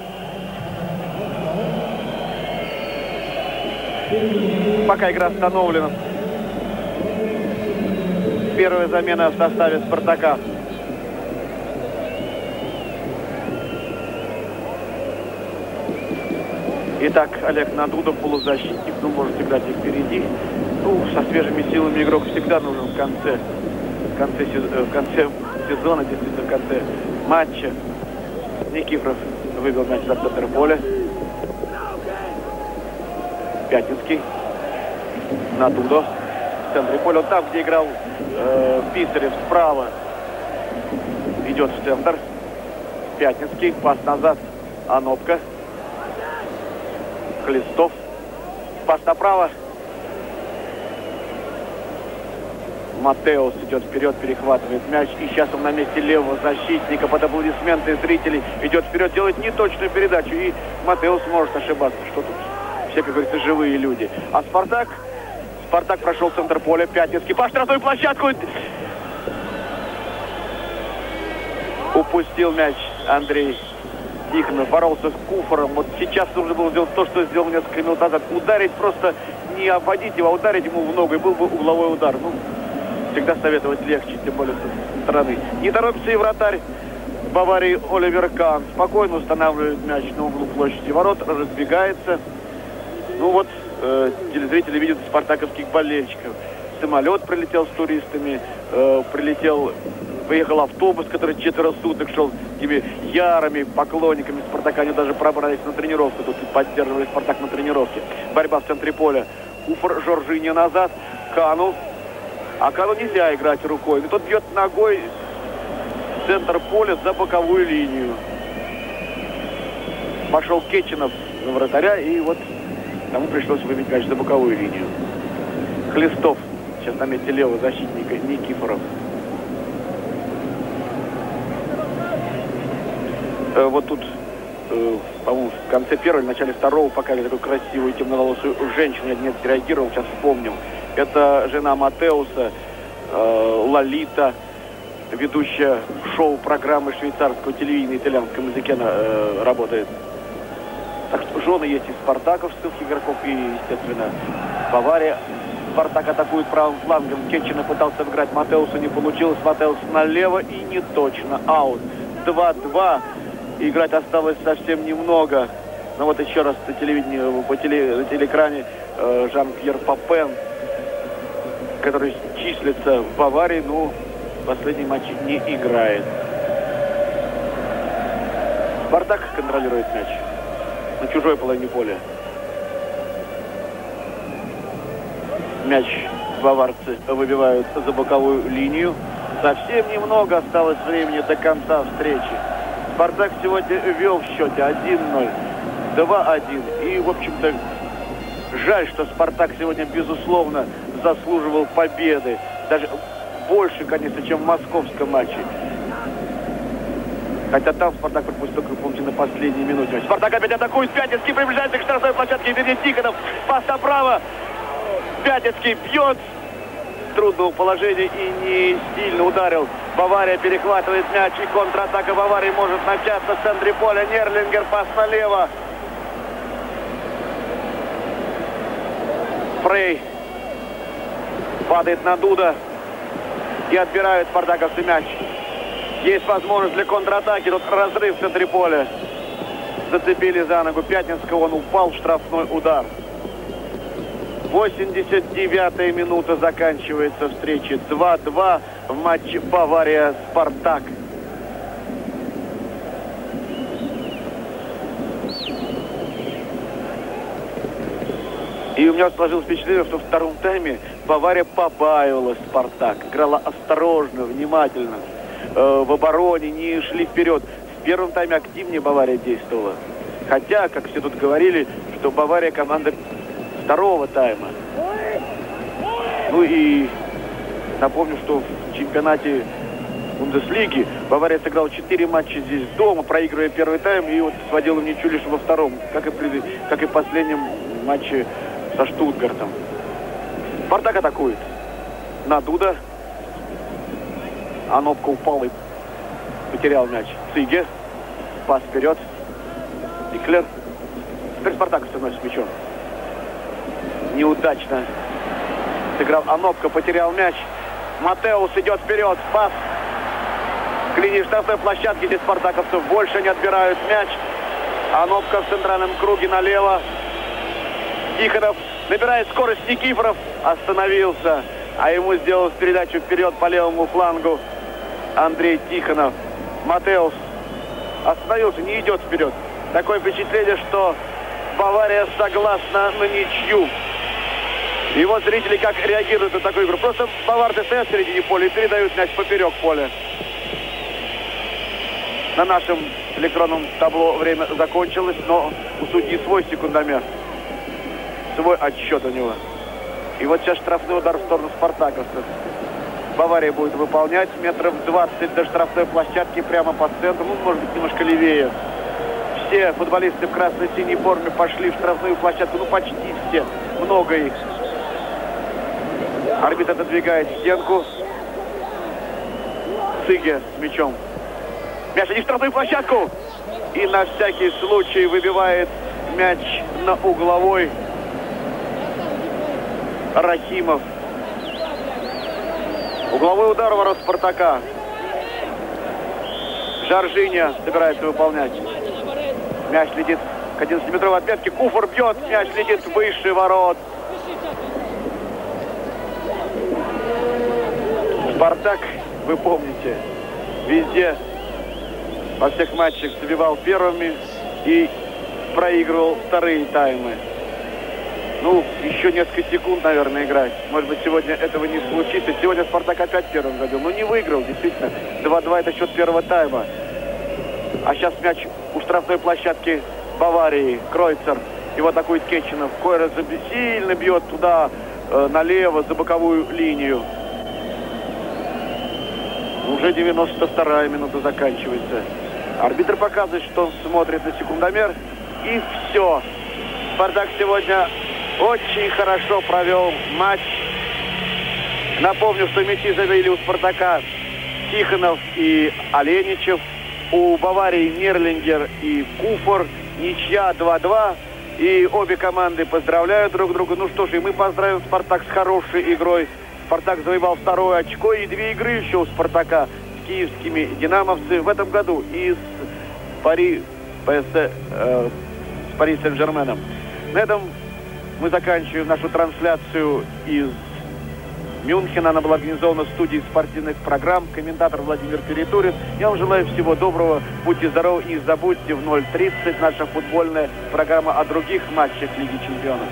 Пока игра остановлена. Первая замена в составе Спартака. Итак, Олег Надуда, полузащитник, ну, может играть и впереди. Ну, со свежими силами игрок всегда нужен в конце, в конце, в конце сезона, действительно, в конце матча. Никифоров выбил мяч за центр поля. Пятинский. Надудо. В центре поля. Там, где играл э, Писарев, справа. Идет в центр. Пятинский. Пас назад. Онопко. Хлестов. Пас направо. Маттеус идет вперед, перехватывает мяч. И сейчас он на месте левого защитника. Под аплодисменты зрителей. Идет вперед, делает неточную передачу. И Маттеус может ошибаться. Что тут? Все, как говорится, живые люди. А Спартак? Спартак прошел центр поля. Пятницкий по штрафной площадке. Упустил мяч Андрей Тихонов. Боролся с Куффуром. Вот сейчас нужно было сделать то, что сделал несколько минут назад. Ударить, просто не обводить его, а ударить ему в ногу. И был бы угловой удар. Ну, всегда советовать легче, тем более со стороны. Не торопится и вратарь Баварии Оливер Кан. Спокойно устанавливает мяч на углу площади ворот. Разбегается. Ну вот, э, телезрители видят спартаковских болельщиков. Самолет прилетел с туристами, э, прилетел, поехал автобус, который четверо суток шел такими ярыми поклонниками Спартака. Они даже пробрались на тренировку, тут поддерживали Спартак на тренировке. Борьба в центре поля. Куффур, Жоржиньо назад, Кану. А Кану нельзя играть рукой. Но тот бьет ногой в центр поля за боковую линию. Пошел Кечинов на вратаря, и вот тому пришлось выбить мяч за боковую линию. Хлестов. Сейчас на месте левого защитника Никифоров. Э, вот тут, э, по-моему, в конце первого, в начале второго показали такую красивую темноволосую женщину. Я не отреагировал, сейчас вспомнил. Это жена Маттеуса, э, Лолита, ведущая шоу-программы швейцарского телевидения, итальянском языке она, э, работает. Так что жены есть и спартаковских игроков, и, естественно, Бавария. Спартак атакует правым флангом. Кечина пытался обыграть Маттеуса, не получилось. Маттеус налево и не точно. Аут. два-два. Играть осталось совсем немного. Но вот еще раз на телевидении, по теле, на телеэкране э, Жан-Пьер Папен, который числится в Баварии, но в последнем матче не играет. Спартак контролирует мяч на чужой половине поля. Мяч баварцы выбивают за боковую линию. Совсем немного осталось времени до конца встречи. Спартак сегодня вел в счете один-ноль, два-один. И, в общем-то, жаль, что Спартак сегодня, безусловно, заслуживал победы. Даже больше, конечно, чем в московском матче. Хотя там Спартак пропустил, как помните, на последней минуте. Спартак опять атакует. Пятницкий приближается к штрафной площадке. Дмитрий Тихонов. Пас направо. Пятницкий бьет с трудного положения и не сильно ударил. Бавария перехватывает мяч. И контратака Баварии может начаться в центре поля. Нерлингер. Пас налево. Фрей. Падает Надуда. И отбирают спартаковцы мяч. Есть возможность для контратаки. Тут разрыв в центре поля. Зацепили за ногу Пятницкого. Он упал в штрафной удар. восемьдесят девятая минута. Заканчивается встреча. два-два в матче Бавария-Спартак. И у меня сложилось впечатление, что в втором тайме Бавария побаивалась Спартак. Играла осторожно, внимательно. Э, в обороне не шли вперед. В первом тайме активнее Бавария действовала. Хотя, как все тут говорили, что Бавария команда второго тайма. Ну и напомню, что в чемпионате Бундеслиги Бавария сыграла четыре матча здесь дома, проигрывая первый тайм, и вот сводила в ничью лишь во втором, как и, при, как и в последнем матче со Штутгартом. Спартак атакует. Надуда. Онопко упал и потерял мяч. Циге. Пас вперед. Циклер. Теперь Спартак становится с мячом. Неудачно сыграл Онопко, потерял мяч. Маттеус идет вперед. Пас к линии штрафной площадки, где спартаковцев больше не отбирают мяч. Онопко в центральном круге налево. Тихонов набирает скорость. Никифоров остановился, а ему сделал передачу вперед по левому флангу Андрей Тихонов. Маттеус остановился, не идет вперед. Такое впечатление, что Бавария согласна на ничью. И вот зрители как реагируют на такую игру. Просто баварцы стоят в середине поля и передают мяч поперек поля. На нашем электронном табло время закончилось, но у судьи свой секундомер. Свой отсчет у него. И вот сейчас штрафной удар в сторону спартаковцев. Бавария будет выполнять метров двадцать до штрафной площадки прямо по центру. Ну, может быть, немножко левее. Все футболисты в красно-синей форме пошли в штрафную площадку. Ну, почти все. Много их. Арбитр отодвигает стенку. Циге с мячом. Мяч не в штрафную площадку. И на всякий случай выбивает мяч на угловой Рахимов. Угловой удар ворот Спартака. Жоржиньо собирается выполнять. Мяч летит к одиннадцатиметровой отметке. Куффур бьет. Мяч летит выше ворот. Спартак, вы помните, везде во всех матчах забивал первыми и проигрывал вторые таймы. Ну, еще несколько секунд, наверное, играть. Может быть, сегодня этого не случится. Сегодня Спартак опять первым забил. Ну, не выиграл, действительно. два-два это счет первого тайма. А сейчас мяч у штрафной площадки Баварии. Кройцер. Его атакует Кечинов. Койра сильно бьет туда, э, налево, за боковую линию. Уже девяносто вторая минута заканчивается. Арбитр показывает, что он смотрит на секундомер. И все. Спартак сегодня очень хорошо провел матч. Напомню, что мячи забили у Спартака Тихонов и Аленичев. У Баварии Нерлингер и Куффур. Ничья два-два. И обе команды поздравляют друг друга. Ну что ж, и мы поздравим Спартак с хорошей игрой. Спартак завоевал второе очко, и две игры еще у Спартака с киевскими динамовцами в этом году и с Пари, ПС, э, с Пари Сен-Жерменом. На этом мы заканчиваем нашу трансляцию из Мюнхена. Она была организована в студии спортивных программ. Комментатор Владимир Перетурин. Я вам желаю всего доброго. Будьте здоровы и не забудьте в ноль тридцать наша футбольная программа о других матчах Лиги Чемпионов.